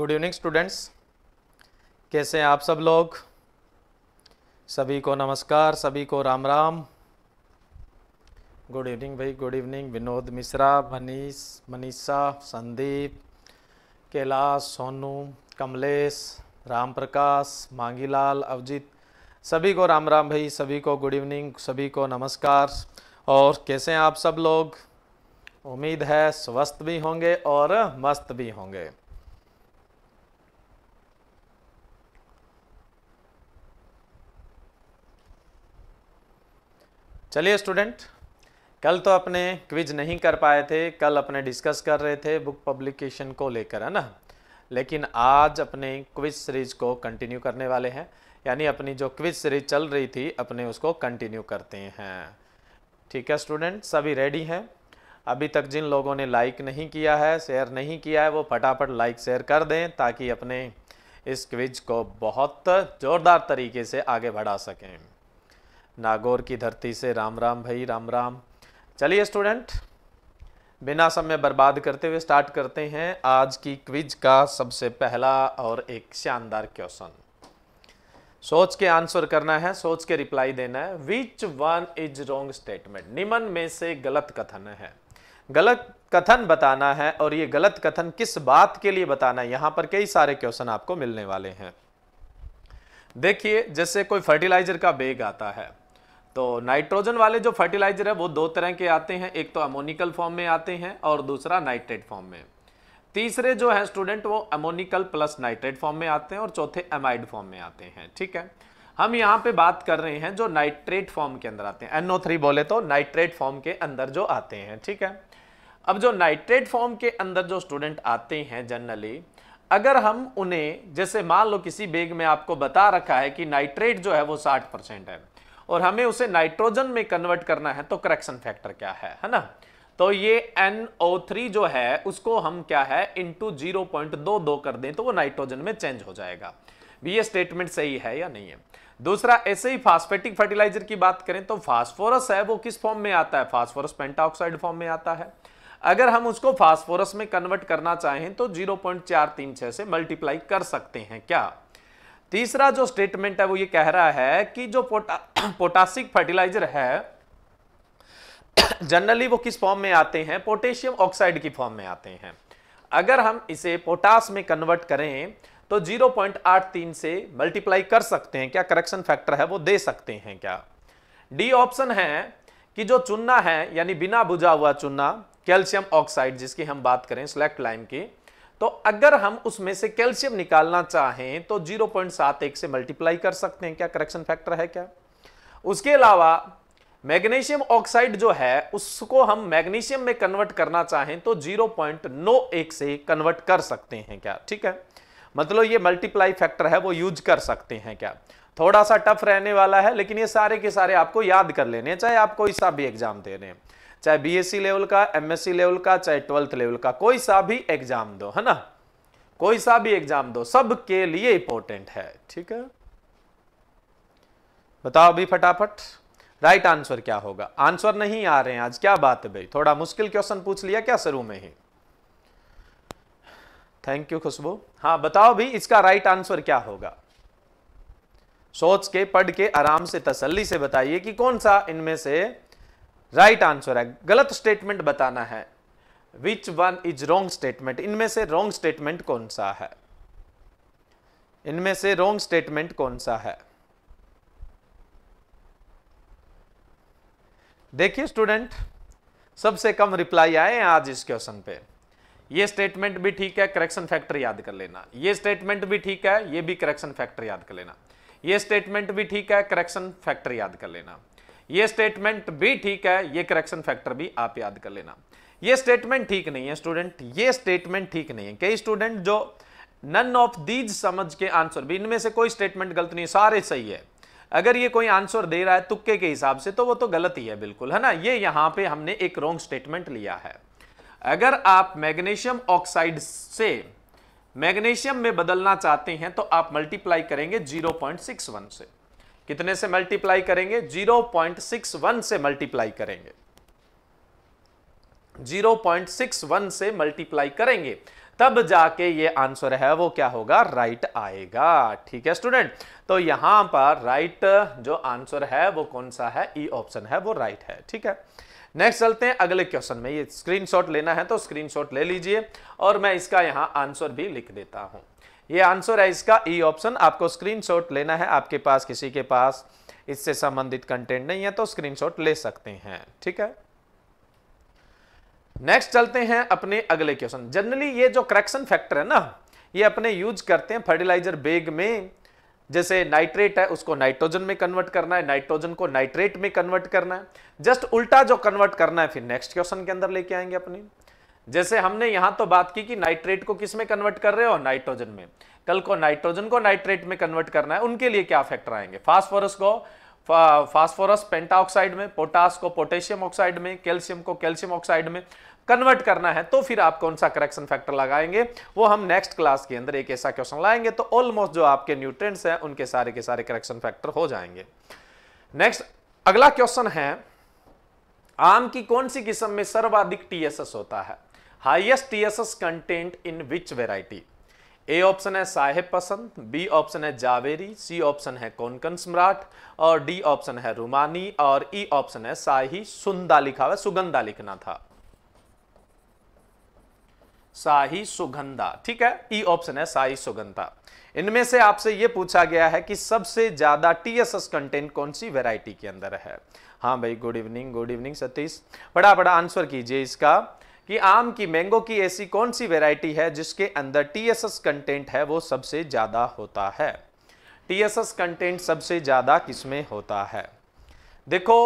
Good evening students, कैसे हैं आप सब लोग। सभी को नमस्कार, सभी को राम राम। गुड इवनिंग भाई, गुड इवनिंग। विनोद मिश्रा, मनीष, मनीषा, संदीप, कैलाश, सोनू, कमलेश, राम प्रकाश, मांगीलाल, अवजीत, सभी को राम राम भाई, सभी को गुड इवनिंग, सभी को नमस्कार। और कैसे हैं आप सब लोग, उम्मीद है स्वस्थ भी होंगे और मस्त भी होंगे। चलिए स्टूडेंट, कल तो अपने क्विज नहीं कर पाए थे, कल अपने डिस्कस कर रहे थे बुक पब्लिकेशन को लेकर, है ना। लेकिन आज अपने क्विज सीरीज को कंटिन्यू करने वाले हैं, यानी अपनी जो क्विज सीरीज चल रही थी अपने उसको कंटिन्यू करते हैं। ठीक है स्टूडेंट, सभी रेडी हैं। अभी तक जिन लोगों ने लाइक नहीं किया है, शेयर नहीं किया है, वो फटाफट लाइक शेयर कर दें ताकि अपने इस क्विज को बहुत ज़ोरदार तरीके से आगे बढ़ा सकें। नागौर की धरती से राम राम भाई, राम राम। चलिए स्टूडेंट, बिना समय बर्बाद करते हुए स्टार्ट करते हैं आज की क्विज का सबसे पहला और एक शानदार क्वेश्चन। सोच के आंसर करना है, सोच के रिप्लाई देना है। Which one is wrong statement, निम्न में से गलत कथन है, गलत कथन बताना है। और ये गलत कथन किस बात के लिए बताना है, यहाँ पर कई सारे क्वेश्चन आपको मिलने वाले हैं। देखिए, जैसे कोई फर्टिलाइजर का बैग आता है तो नाइट्रोजन वाले जो फर्टिलाइजर है वो दो तरह के आते हैं, एक तो अमोनिकल फॉर्म में आते हैं और दूसरा नाइट्रेट फॉर्म में। तीसरे जो है स्टूडेंट वो अमोनिकल प्लस नाइट्रेट फॉर्म में आते हैं और चौथे एमाइड फॉर्म में आते हैं। ठीक है, हम यहाँ पे बात कर रहे हैं जो नाइट्रेट फॉर्म के अंदर आते हैं, NO3 बोले तो नाइट्रेट फॉर्म के अंदर जो आते हैं। ठीक है, अब जो नाइट्रेट फॉर्म के अंदर जो स्टूडेंट आते हैं जनरली, अगर हम उन्हें, जैसे मान लो किसी बैग में आपको बता रखा है कि नाइट्रेट जो है वो 60% है और हमें उसे नाइट्रोजन में कन्वर्ट करना है, तो करेक्शन फैक्टर क्या है ना। तो ये NO3 जो है उसको हम क्या है इंटू 0.22 कर दें तो वो नाइट्रोजन में चेंज हो जाएगा। ये स्टेटमेंट सही है या नहीं है। दूसरा, ऐसे ही फास्फेटिक फर्टिलाइजर की बात करें तो फास्फोरस है वो किस फॉर्म में आता है, फास्फोरस पेंटाऑक्साइड फॉर्म में आता है। अगर हम उसको फास्फोरस में कन्वर्ट करना चाहें तो 0.436 से मल्टीप्लाई कर सकते हैं क्या। तीसरा जो स्टेटमेंट है वो ये कह रहा है कि जो पोटासिक फर्टिलाइजर है जनरली वो किस फॉर्म में आते हैं, पोटेशियम ऑक्साइड की फॉर्म में आते हैं। अगर हम इसे पोटास में कन्वर्ट करें तो 0.83 से मल्टीप्लाई कर सकते हैं क्या, करेक्शन फैक्टर है वो दे सकते हैं क्या। डी ऑप्शन है कि जो चूना है यानी बिना बुझा हुआ चूना, कैल्शियम ऑक्साइड जिसकी हम बात करें सेलेक्ट लाइम की, तो अगर हम उसमें से कैल्शियम निकालना चाहें तो 0.71 से मल्टीप्लाई कर सकते हैं क्या, करेक्शन फैक्टर है क्या। उसके अलावा मैग्नीशियम ऑक्साइड जो है उसको हम मैग्नीशियम में कन्वर्ट करना चाहें तो 0.91 से कन्वर्ट कर सकते हैं क्या। ठीक है, मतलब ये मल्टीप्लाई फैक्टर है वो यूज कर सकते हैं क्या। थोड़ा सा टफ रहने वाला है, लेकिन ये सारे के सारे आपको याद कर लेने, चाहे आप कोई सा भी एग्जाम दे रहे हैं, चाहे BSc लेवल का, MSc लेवल का, चाहे 12th लेवल का, कोई सा भी एग्जाम दो, है ना, कोई सा भी एग्जाम दो, सबके लिए इंपॉर्टेंट है। ठीक है, बताओ अभी फटाफट राइट आंसर क्या होगा। आंसर नहीं आ रहे हैं आज, क्या बात है भाई, थोड़ा मुश्किल क्वेश्चन पूछ लिया क्या शुरू में ही। थैंक यू खुशबू। हाँ बताओ भाई इसका राइट आंसर क्या होगा, सोच के पढ़ के आराम से तसल्ली से बताइए कि कौन सा इनमें से राइट आंसर है। गलत स्टेटमेंट बताना है, which one is wrong statement, इनमें से रॉन्ग स्टेटमेंट कौन सा है, इनमें से रॉन्ग स्टेटमेंट कौन सा है। देखिए स्टूडेंट, सबसे कम रिप्लाई आए हैं आज इस क्वेश्चन पे। ये स्टेटमेंट भी ठीक है, करेक्शन फैक्टर याद कर लेना। ये स्टेटमेंट भी ठीक है, ये भी करेक्शन फैक्टर याद कर लेना। ये स्टेटमेंट भी ठीक है, करेक्शन फैक्टर याद कर लेना। ये स्टेटमेंट भी ठीक है, ये करेक्शन फैक्टर भी आप याद कर लेना। ये स्टेटमेंट ठीक नहीं है स्टूडेंट, ये स्टेटमेंट ठीक नहीं है। कई स्टूडेंट जो नन ऑफ दीज समझ के आंसर भी, इनमें से कोई स्टेटमेंट गलत नहीं है, सारे सही है। अगर ये कोई आंसर दे रहा है तुक्के के हिसाब से तो वो तो गलत ही है बिल्कुल, है ना। ये यहाँ पे हमने एक रॉन्ग स्टेटमेंट लिया है। अगर आप मैग्नीशियम ऑक्साइड से मैग्नीशियम में बदलना चाहते हैं तो आप मल्टीप्लाई करेंगे 0.61 से। कितने से मल्टीप्लाई करेंगे, 0.61 से मल्टीप्लाई करेंगे, 0.61 से मल्टीप्लाई करेंगे तब जाके ये आंसर है वो क्या होगा, राइट आएगा। ठीक है स्टूडेंट, तो यहां पर राइट जो आंसर है वो कौन सा है, ई ऑप्शन है वो राइट है। ठीक है, नेक्स्ट चलते हैं अगले क्वेश्चन में। ये स्क्रीनशॉट लेना है तो स्क्रीनशॉट ले लीजिए और मैं इसका यहाँ आंसर भी लिख देता हूँ। ये आंसर है इसका ई ऑप्शन। आपको स्क्रीनशॉट लेना है, आपके पास किसी के पास इससे संबंधित कंटेंट नहीं है तो स्क्रीनशॉट ले सकते हैं। ठीक है, नेक्स्ट चलते हैं अपने अगले क्वेश्चन। जनरली ये जो करेक्शन फैक्टर है ना, ये अपने यूज करते हैं फर्टिलाइजर बैग में। जैसे नाइट्रेट है उसको नाइट्रोजन में कन्वर्ट करना है, नाइट्रोजन को नाइट्रेट में कन्वर्ट करना है। जस्ट उल्टा जो कन्वर्ट करना है फिर नेक्स्ट क्वेश्चन के अंदर लेके आएंगे अपने। जैसे हमने यहां तो बात की कि नाइट्रेट को किस में कन्वर्ट कर रहे हो, नाइट्रोजन में। कल को नाइट्रोजन को नाइट्रेट में कन्वर्ट करना है, उनके लिए क्या फैक्टर आएंगे। फास्फोरस को फास्फोरस पेंटाऑक्साइड में, पोटास को पोटेशियम ऑक्साइड में, कैल्शियम को कैल्शियम ऑक्साइड में कन्वर्ट करना है, तो फिर आप कौन सा करेक्शन फैक्टर लगाएंगे वो हम नेक्स्ट क्लास के अंदर एक ऐसा क्वेश्चन लाएंगे, तो ऑलमोस्ट जो आपके न्यूट्रिएंट्स हैं उनके सारे के सारे करेक्शन फैक्टर हो जाएंगे। नेक्स्ट अगला क्वेश्चन है, आम की कौन सी किस्म में सर्वाधिक टीएसएस होता है, highest TSS content in which variety. A option है साहेब पसंद, बी ऑप्शन है जावेरी, सी ऑप्शन है कोंकण सम्राट और डी ऑप्शन है रुमानी और ई ऑप्शन है शाही सुगंधा। लिखा हुआ सुगंधा लिखना था, शाही सुगंधा। ठीक है, ई ऑप्शन है शाही सुगंधा। इनमें से आपसे यह पूछा गया है कि सबसे ज्यादा टीएसएस कंटेंट कौन सी वेराइटी के अंदर है। हाँ भाई, गुड इवनिंग सतीश, बड़ा बड़ा आंसर कीजिए इसका कि आम की, मैंगो की ऐसी कौन सी वैरायटी है जिसके अंदर टीएसएस कंटेंट है वो सबसे ज्यादा होता है। टीएसएस कंटेंट सबसे ज्यादा किसमें होता है। देखो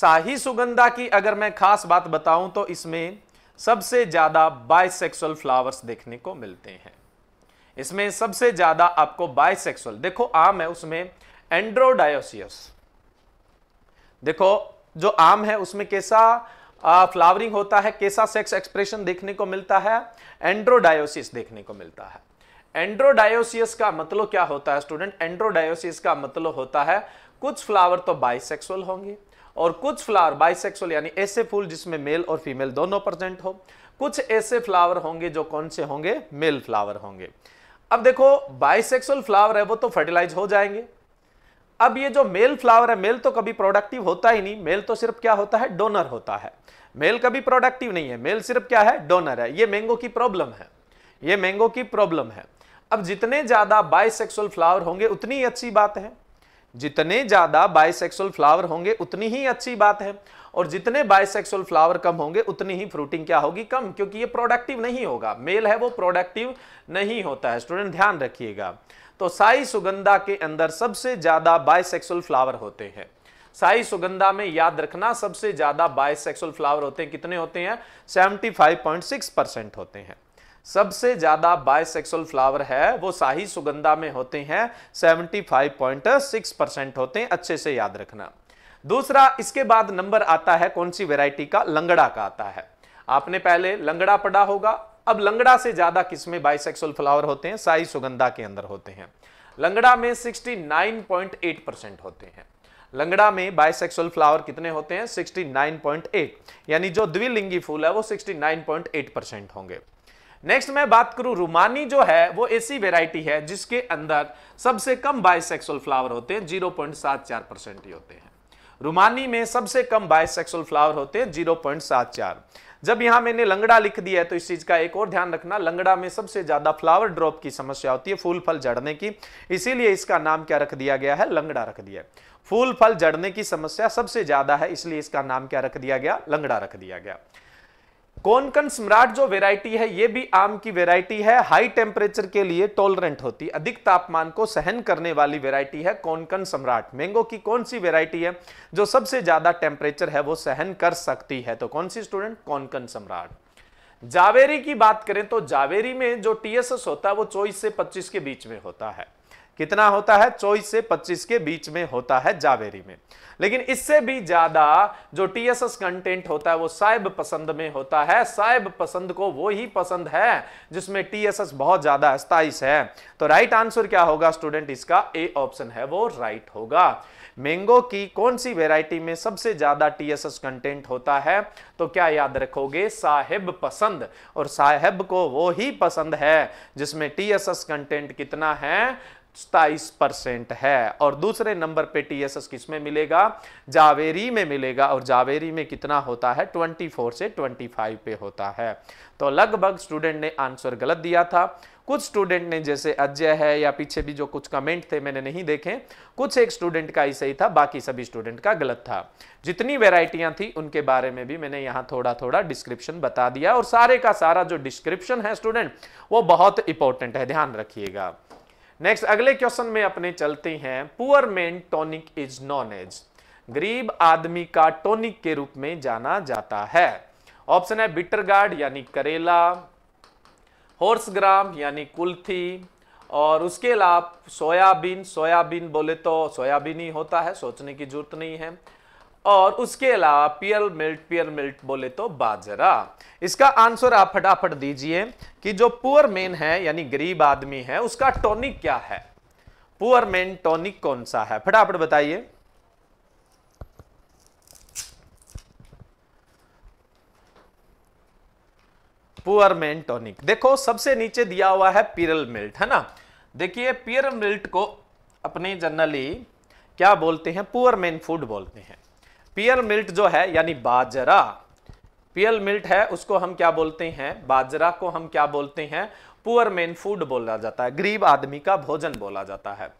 शाही सुगंधा की अगर मैं खास बात बताऊं तो इसमें सबसे ज्यादा बाइसेक्सुअल फ्लावर्स देखने को मिलते हैं। इसमें सबसे ज्यादा आपको बाइसेक्सुअल, देखो आम है उसमें एंड्रोडायोसियस, देखो जो आम है उसमें कैसा फ्लावरिंग होता है, कैसा सेक्स एक्सप्रेशन देखने को मिलता है, एंड्रोडायोसिस देखने को मिलता है। एंड्रोडायोसिस का मतलब क्या होता है स्टूडेंट, एंड्रोडायोसिस का मतलब होता है कुछ फ्लावर तो बाइसेक्सुअल होंगे और कुछ फ्लावर बाइसेक्सुअल यानी ऐसे फूल जिसमें मेल और फीमेल दोनों प्रेजेंट हो, कुछ ऐसे फ्लावर होंगे जो कौन से होंगे, मेल फ्लावर होंगे। अब देखो बाइसेक्सुअल फ्लावर है वो तो फर्टिलाइज हो जाएंगे। अब ये जो मेल फ्लावर है, मेल तो कभी प्रोडक्टिव होता ही नहीं, मेल तो सिर्फ क्या होता है, डोनर होता है। मेल कभी प्रोडक्टिव नहीं है, मेल सिर्फ क्या है, डोनर है। ये मैंगो की प्रॉब्लम है, ये मैंगो की प्रॉब्लम है। अब जितने ज्यादा बाइसेक्सुअल फ्लावर होंगे उतनी ही अच्छी बात है, जितने ज्यादा बाइसेक्सुअल फ्लावर होंगे उतनी ही अच्छी बात है, और जितने बाइसेक्सुअल फ्लावर कम होंगे उतनी ही फ्रूटिंग क्या होगी, कम, क्योंकि ये प्रोडक्टिव नहीं होगा। मेल है वो प्रोडक्टिव नहीं होता है, स्टूडेंट ध्यान रखिएगा। तो साई सुगंधा के अंदर सबसे ज्यादा बाइसेक्सुअल फ्लावर होते हैं। साई सुगंधा में याद रखना सबसे ज्यादा बाइसेक्सुअल फ्लावर होते हैं, कितने होते हैं, 75.6% होते हैं। सबसे ज्यादा बाइसेक्सुअल फ्लावर है वो शाही सुगंधा में होते हैं, 75.6% होते हैं, अच्छे से याद रखना। दूसरा, इसके बाद नंबर आता है कौन सी वैरायटी का, लंगड़ा का आता है। आपने पहले लंगड़ा पढ़ा होगा। अब लंगड़ा से ज्यादा किसमें बाइसेक्सुअल फ्लावर होते हैं, शाही सुगंधा के अंदर होते हैं। लंगड़ा में 69.8% होते हैं। लंगड़ा में बाइसेक्सुअल फ्लावर कितने होते हैं, 69.8, यानी जो द्विलिंगी फूल है वो 69.8% होंगे। नेक्स्ट मैं बात करूं, रुमानी जो है वो ऐसी वेराइटी है जिसके अंदर सबसे कम बाइसेक्सुअल फ्लावर होते हैं, 0.74% ही होते हैं। रुमानी में सबसे कम बाइसेक्सुअल फ्लावर होते हैं 0.74। जब यहां मैंने लंगड़ा लिख दिया है तो इस चीज का एक और ध्यान रखना, लंगड़ा में सबसे ज्यादा फ्लावर ड्रॉप की समस्या होती है, फूल फल झड़ने की, इसीलिए इसका नाम क्या रख दिया गया है, लंगड़ा रख दिया। फूल फल झड़ने की समस्या सबसे ज्यादा है, इसलिए इसका नाम क्या रख दिया गया, लंगड़ा रख दिया गया। कोंकण सम्राट जो वेराइटी है ये भी आम की वेराइटी है, हाई टेम्परेचर के लिए टॉलरेंट होती है, अधिक तापमान को सहन करने वाली वेराइटी है कोंकण सम्राट। मैंगो की कौन सी वेराइटी है जो सबसे ज्यादा टेम्परेचर है वो सहन कर सकती है, तो कौन सी स्टूडेंट, कोंकण सम्राट। जावेरी की बात करें तो जावेरी में जो टीएसएस होता है वो 24 से 25 के बीच में होता है। कितना होता है, 24 से 25 के बीच में होता है जावेरी में। लेकिन इससे भी ज्यादा जो टीएसएस कंटेंट होता है वो साहेब पसंद में होता है। साहेब पसंद को वो ही पसंद है जिसमें टीएसएस बहुत ज्यादा है, 27 है। तो राइट आंसर क्या होगा स्टूडेंट, इसका ए ऑप्शन है वो राइट होगा। मैंगो की कौन सी वेराइटी में सबसे ज्यादा TSS कंटेंट होता है? तो क्या याद रखोगे? साहेब पसंद। और साहेब को वो ही पसंद है जिसमें TSS कंटेंट कितना है? 27% है। और दूसरे नंबर पे TSS किसमें मिलेगा? जावेरी में मिलेगा। और जावेरी में कितना होता है? 24 से 25 पे होता है। तो लगभग स्टूडेंट ने आंसर गलत दिया था। कुछ स्टूडेंट ने, जैसे अजय है, या पीछे भी जो कुछ कमेंट थे मैंने नहीं देखे, कुछ एक स्टूडेंट का ही सही था, बाकी सभी स्टूडेंट का गलत था। जितनी वेराइटियां थी उनके बारे में भी मैंने यहाँ थोड़ा थोड़ा डिस्क्रिप्शन बता दिया। और सारे का सारा जो डिस्क्रिप्शन है स्टूडेंट, वो बहुत इंपॉर्टेंट है, ध्यान रखिएगा। नेक्स्ट अगले क्वेश्चन में अपने चलते हैं। Poor man tonic is known as, गरीब आदमी का टॉनिक के रूप में जाना जाता है। ऑप्शन है बिटर गार्ड यानी करेला, हॉर्स ग्राम यानी कुलथी, और उसके अलावा सोयाबीन। सोयाबीन बोले तो सोयाबीन ही होता है, सोचने की जरूरत नहीं है। और उसके अलावा पियर मिल्ट बोले तो बाजरा। इसका आंसर आप फटाफट दीजिए कि जो पुअर मैन है यानी गरीब आदमी है, उसका टॉनिक क्या है? पुअर मैन टॉनिक कौन सा है? फटाफट बताइए। पुअर मैन टॉनिक देखो सबसे नीचे दिया हुआ है पियर मिल्ट, है ना। देखिए पियर मिल्ट को अपने जनरली क्या बोलते हैं? पुअर मैन फूड बोलते हैं। पियर मिल्ट जो है यानी बाजरा, पियर मिल्ट है उसको हम क्या बोलते हैं? बाजरा को हम क्या बोलते हैं? पुअर मैन फूड बोला जाता है, गरीब आदमी का भोजन बोला जाता है।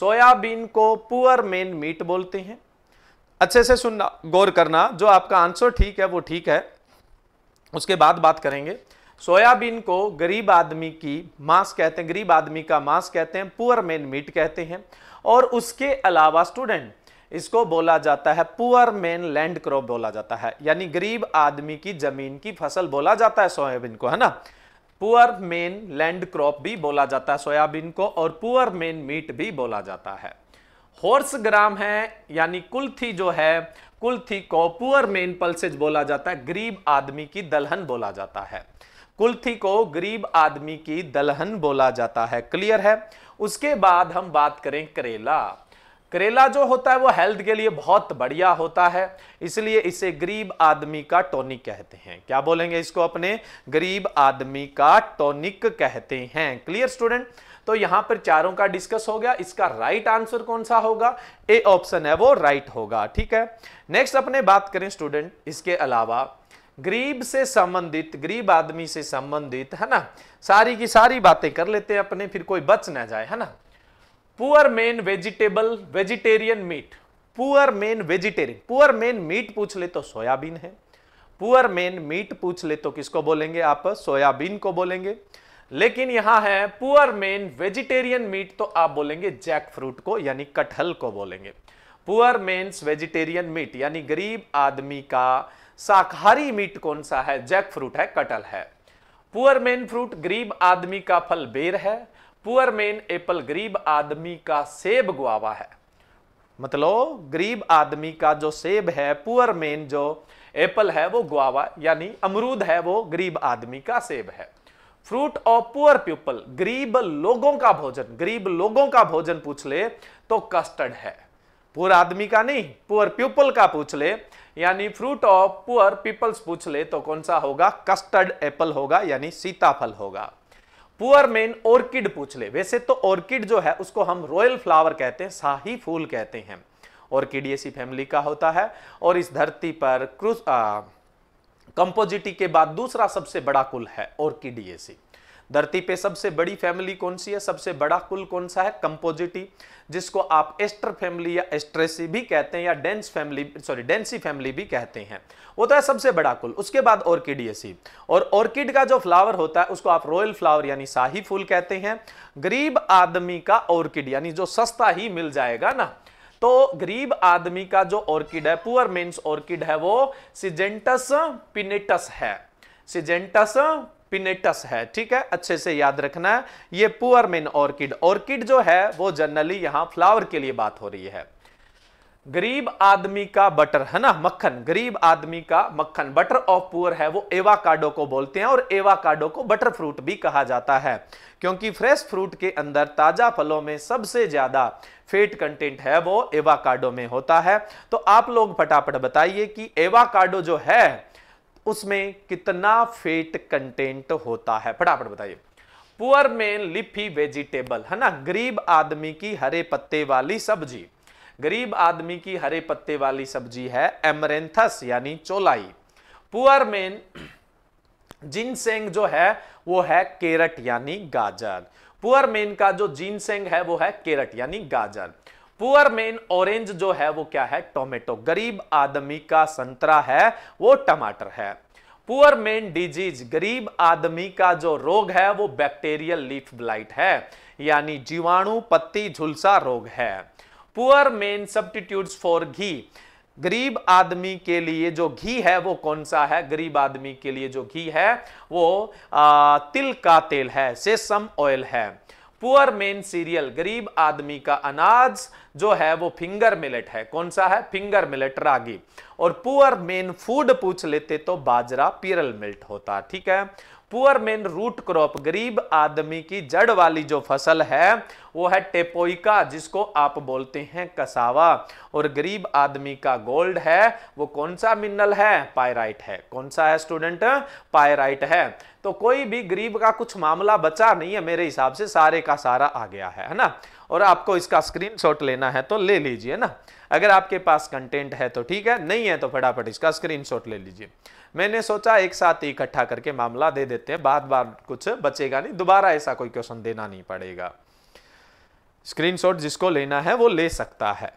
सोयाबीन को पुअर मैन मीट बोलते हैं। अच्छे से सुनना, गौर करना, जो आपका आंसर ठीक है वो ठीक है, उसके बाद बात करेंगे। सोयाबीन को गरीब आदमी की मांस कहते हैं, गरीब आदमी का मांस कहते हैं, पुअर मैन मीट कहते हैं। और उसके अलावा स्टूडेंट इसको बोला जाता है पुअर मैन लैंड क्रॉप बोला जाता है, यानी गरीब आदमी की जमीन की फसल बोला जाता है सोयाबीन को, है ना। पुअर मैन लैंड क्रॉप भी बोला जाता है सोयाबीन को, और पुअर मैन मीट भी बोला जाता है। हॉर्स ग्राम है यानी कुलथी जो है, कुलथी को पुअर मैन पल्सेज बोला जाता है, गरीब आदमी की दलहन बोला जाता है। कुलथी को गरीब आदमी की दलहन बोला जाता है, क्लियर है। उसके बाद हम बात करें करेला। करेला जो होता है वो हेल्थ के लिए बहुत बढ़िया होता है, इसलिए इसे गरीब आदमी का टॉनिक कहते हैं। क्या बोलेंगे इसको? अपने गरीब आदमी का टॉनिक कहते हैं, क्लियर स्टूडेंट। तो यहां पर चारों का डिस्कस हो गया। इसका राइट आंसर कौन सा होगा? ए ऑप्शन है वो राइट होगा, ठीक है। नेक्स्ट अपने बात करें स्टूडेंट, इसके अलावा गरीब से संबंधित, गरीब आदमी से संबंधित, है ना, सारी की सारी बातें कर लेते हैं अपने, फिर कोई बच ना जाए, है ना। Poor man vegetable vegetarian meat, poor man vegetarian, poor man meat पूछ ले तो सोयाबीन है। पुअर मैन मीट पूछ ले तो किसको बोलेंगे आप? सोयाबीन को बोलेंगे। लेकिन यहां है पुअर मैन वेजिटेरियन मीट, तो आप बोलेंगे जैक फ्रूट को यानी कटहल को बोलेंगे। पुअर मैन्स वेजिटेरियन मीट यानी गरीब आदमी का शाकाहारी मीट कौन सा है? जैक फ्रूट है, कटहल है। पुअर मैन फ्रूट गरीब आदमी का फल बेर है। पुअर मैन एप्पल गरीब आदमी का सेब गुआवा है। मतलब गरीब आदमी का जो सेब है, पुअर मैन जो एप्पल है वो गुआवा यानी अमरूद है, वो गरीब आदमी का सेब है। फ्रूट ऑफ पुअर पीपल गरीब लोगों का भोजन, गरीब लोगों का भोजन पूछ ले तो कस्टर्ड है। पुअर आदमी का नहीं, पुअर पीपल का पूछ ले, यानी फ्रूट ऑफ पुअर पीपल्स पूछ ले तो कौन सा होगा? कस्टर्ड एप्पल होगा यानी सीताफल होगा। पुअर मैन ऑर्किड पूछ ले, वैसे तो ऑर्किड जो है उसको हम रॉयल फ्लावर कहते हैं, शाही फूल कहते हैं। ऑर्किडियस फैमिली का होता है और इस धरती पर कंपोजिटी के बाद दूसरा सबसे बड़ा कुल है ऑर्किडियस। धरती पे सबसे बड़ी फैमिली कौन सी है? सबसे बड़ा कुल कौन सा है? कंपोजिटी, जिसको आप एस्टर फैमिली या एस्ट्रेसी भी कहते हैं, या डेंसी फैमिली भी कहते हैं। वो तो है सबसे बड़ा कुल, उसके बाद ऑर्किडियसी। और ऑर्किड का जो फ्लावर होता है उसको आप रॉयल फ्लावर यानी शाही फूल कहते हैं। गरीब आदमी का ऑर्किड यानी जो सस्ता ही मिल जाएगा ना, तो गरीब आदमी का जो ऑर्किड है, पुअर मेन्स ऑर्किड है, वो सिजेंटस पिनेटस है, सिजेंटस पिनेटस है, ठीक है। अच्छे से याद रखना है ये पुअर मैन ऑर्किड। ऑर्किड जो है वो जनरली यहाँ फ्लावर के लिए बात हो रही है। गरीब आदमी का बटर है ना, मक्खन, गरीब आदमी का मक्खन, बटर ऑफ पुअर है वो एवाकार्डो को बोलते हैं। और एवाकार्डो को बटर फ्रूट भी कहा जाता है क्योंकि फ्रेश फ्रूट के अंदर, ताजा फलों में सबसे ज्यादा फैट कंटेंट है वो एवाकार्डो में होता है। तो आप लोग फटाफट बताइए कि एवाकार्डो जो है उसमें कितना फैट कंटेंट होता है, फटाफट बताइए। पुअर में लीफी वेजिटेबल है ना, गरीब आदमी की हरे पत्ते वाली सब्जी, गरीब आदमी की हरे पत्ते वाली सब्जी है एमरेंथस यानी चोलाई। पुअर में जिनसेंग जो है वो है केरट यानी गाजर। पुअर मेन का जो जिनसेंग है वो है केरट यानी गाजर। पुअर मेन ऑरेंज जो है वो क्या है, टोमेटो। गरीब आदमी का संतरा है वो टमाटर है। पुअर मेन डिजीज, गरीब आदमी का जो रोग है वो बैक्टीरियल लीफ ब्लाइट है यानी जीवाणु पत्ती झुलसा रोग है। Poor men substitutes for ghee, गरीब आदमी के लिए जो घी है वो कौन सा है, गरीब आदमी के लिए जो घी है वो तिल का तेल है, सेसम ऑयल है। पुअर मेन सीरियल, गरीब आदमी का अनाज जो है वो फिंगर मिलेट है, कौन सा है, फिंगर मिलेट रागी। और पुअर मेन फूड पूछ लेते तो बाजरा पीरल मिल्ट होता, ठीक है। पुअर मेन रूट क्रॉप, गरीब आदमी की जड़ वाली जो फसल है वो है टेपोइका जिसको आप बोलते हैं कसावा। और गरीब आदमी का गोल्ड है वो कौन सा मिनरल है, पाइराइट है, कौन सा है स्टूडेंट, पाइराइट है। तो कोई भी गरीब का कुछ मामला बचा नहीं है मेरे हिसाब से, सारे का सारा आ गया है ना। और आपको इसका स्क्रीनशॉट लेना है तो ले लीजिए ना, अगर आपके पास कंटेंट है तो ठीक है, नहीं है तो फटाफट इसका स्क्रीनशॉट ले लीजिए। मैंने सोचा एक साथ इकट्ठा करके मामला दे देते हैं, बार बार कुछ बचेगा नहीं, दोबारा ऐसा कोई क्वेश्चन देना नहीं पड़ेगा। स्क्रीनशॉट जिसको लेना है वो ले सकता है।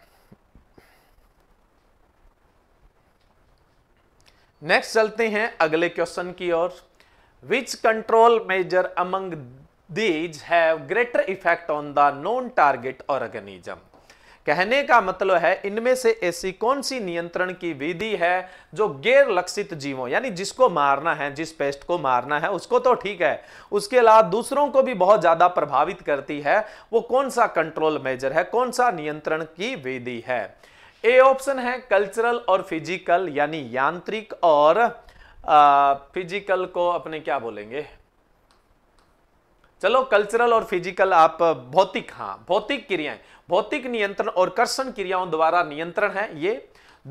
नेक्स्ट चलते हैं अगले क्वेश्चन की ओर। Which control measure among These have greater effect on the non-target organism. कहने का मतलब है इनमें से ऐसी कौन सी नियंत्रण की विधि है जो गैर लक्षित जीवों यानी जिसको मारना है, जिस पेस्ट को मारना है उसको तो ठीक है, उसके अलावा दूसरों को भी बहुत ज्यादा प्रभावित करती है, वो कौन सा कंट्रोल मेजर है, कौन सा नियंत्रण की विधि है। ए ऑप्शन है कल्चरल और फिजिकल यानी यांत्रिक और फिजिकल को अपने क्या बोलेंगे, चलो कल्चरल और फिजिकल आप भौतिक, हाँ भौतिक क्रियाएं, भौतिक नियंत्रण और कर्षण क्रियाओं द्वारा नियंत्रण है ये।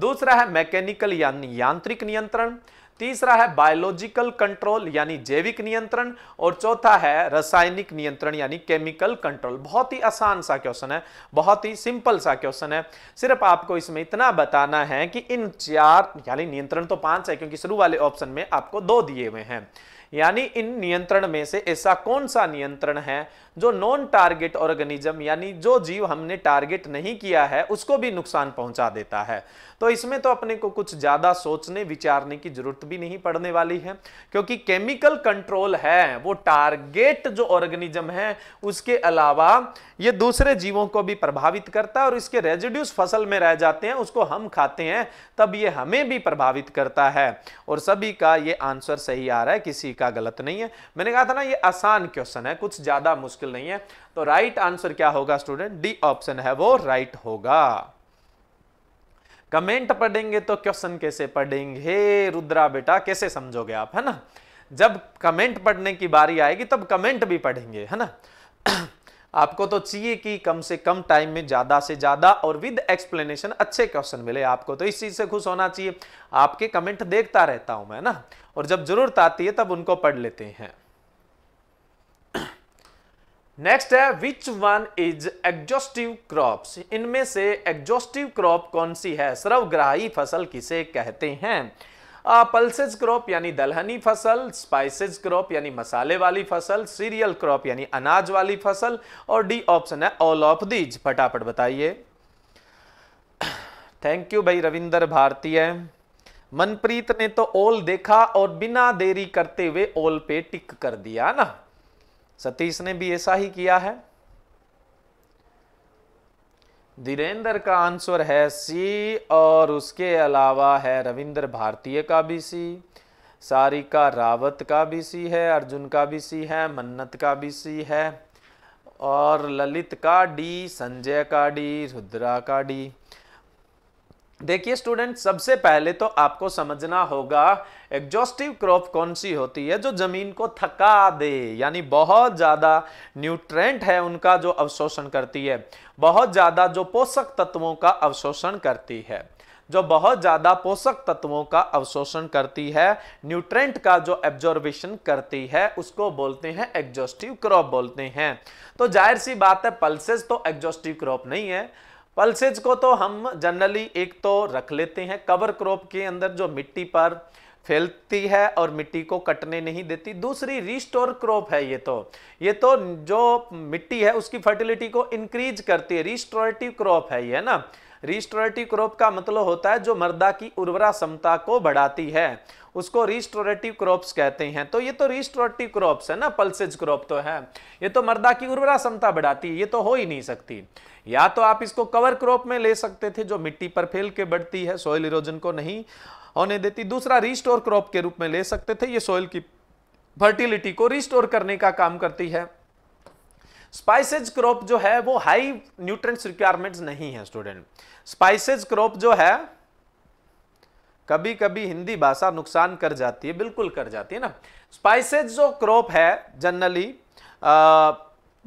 दूसरा है मैकेनिकल यानी यांत्रिक नियंत्रण। तीसरा है बायोलॉजिकल कंट्रोल यानी जैविक नियंत्रण। और चौथा है रासायनिक नियंत्रण यानी केमिकल कंट्रोल। बहुत ही आसान सा क्वेश्चन है, बहुत ही सिंपल सा क्वेश्चन है, सिर्फ आपको इसमें इतना बताना है कि इन चार यानी नियंत्रण तो पांच है क्योंकि शुरू वाले ऑप्शन में आपको दो दिए हुए हैं, यानी इन नियंत्रण में से ऐसा कौन सा नियंत्रण है जो नॉन टारगेट ऑर्गेनिज्म यानी जो जीव हमने टारगेट नहीं किया है उसको भी नुकसान पहुंचा देता है। तो इसमें तो अपने को कुछ ज्यादा सोचने विचारने की जरूरत भी नहीं पड़ने वाली है क्योंकि केमिकल कंट्रोल है वो टारगेट जो ऑर्गेनिज्म है उसके अलावा ये दूसरे जीवों को भी प्रभावित करता है और इसके रेजिड्यूस फसल में रह जाते हैं, उसको हम खाते हैं तब ये हमें भी प्रभावित करता है। और सभी का ये आंसर सही आ रहा है, किसी का गलत नहीं है। मैंने कहा था ना ये आसान क्वेश्चन है, कुछ ज्यादा मुश्किल नहीं है। तो राइट आंसर क्या होगा स्टूडेंट, डी ऑप्शन है वो राइट होगा। कमेंट पढ़ेंगे तो क्वेश्चन कैसे पढ़ेंगे रुद्रा बेटा, कैसे समझोगे आप, है ना। जब कमेंट पढ़ने की बारी आएगी तब कमेंट भी पढ़ेंगे, है ना। आपको तो चाहिए कि कम से कम टाइम में ज़्यादा से ज़्यादा और विद एक्सप्लेनेशन अच्छे क्वेश्चन मिले आपको, तो इस चीज़ से खुश होना चाहिए। आपके कमेंट देखता रहता हूं मैं ना, और जब ज़रूरत आती है तब उनको पढ़ लेते हैं। नेक्स्ट है which one is exhaustive crops, इनमें से एग्जॉस्टिव क्रॉप कौन सी है, सर्वग्राही फसल किसे कहते हैं। पल्सेज क्रॉप यानी दलहनी फसल, स्पाइसेज क्रॉप यानी मसाले वाली फसल, सीरियल क्रॉप यानी अनाज वाली फसल, और डी ऑप्शन है ऑल ऑफ दीज। फटाफट बताइए। थैंक यू भाई रविंदर भारतीय। मनप्रीत ने तो ओल देखा और बिना देरी करते हुए ओल पे टिक कर दिया ना, सतीश ने भी ऐसा ही किया है। धीरेन्द्र का आंसर है सी, और उसके अलावा है रविंद्र भारतीय का भी सी, सारिका रावत का भी सी है, अर्जुन का भी सी है, मन्नत का भी सी है, और ललित का डी, संजय का डी, रुद्रा का डी। देखिए स्टूडेंट, सबसे पहले तो आपको समझना होगा एग्जॉस्टिव क्रॉप कौन सी होती है, जो जमीन को थका दे, यानी बहुत ज़्यादा न्यूट्रेंट है उनका जो अवशोषण करती है, बहुत ज़्यादा जो पोषक तत्वों का अवशोषण करती है, जो बहुत ज़्यादा पोषक तत्वों का अवशोषण करती है, न्यूट्रेंट का जो एब्जॉर्बेशन करती है, उसको बोलते हैं एग्जॉस्टिव क्रॉप बोलते हैं। तो जाहिर सी बात है पल्सेज तो एग्जॉस्टिव क्रॉप नहीं है। पल्सेज को तो हम जनरली एक तो रख लेते हैं कवर क्रॉप के अंदर, जो मिट्टी पर फैलती है और मिट्टी को कटने नहीं देती। दूसरी रिस्टोर क्रॉप है ये तो जो मिट्टी है उसकी फर्टिलिटी को इंक्रीज करती है, रिस्टोरेटिव क्रॉप है ये ना। रिस्टोरेटिव क्रॉप का मतलब होता है जो मृदा की उर्वरा क्षमता को बढ़ाती है, उसको रिस्टोरेटिव क्रॉप्स कहते हैं। तो ये तो रिस्टोरेटिव क्रॉप्स है ना, पल्सेज क्रॉप तो है, ये तो मृदा की उर्वरा क्षमता बढ़ाती है, ये तो हो ही नहीं सकती। या तो आप इसको कवर क्रॉप में ले सकते थे, जो मिट्टी पर फैल के बढ़ती है, सॉइल इरोजन को नहीं होने देती। दूसरा रिस्टोर क्रॉप के रूप में ले सकते थे, ये सॉइल की फर्टिलिटी को रिस्टोर करने का काम करती है। स्पाइसेज क्रॉप जो है वो हाई न्यूट्रिएंट्स रिक्वायरमेंट्स नहीं है स्टूडेंट। स्पाइसेज क्रॉप जो है कभी कभी हिंदी भाषा नुकसान कर जाती है, बिल्कुल कर जाती है ना। स्पाइसेज जो क्रॉप है जनरली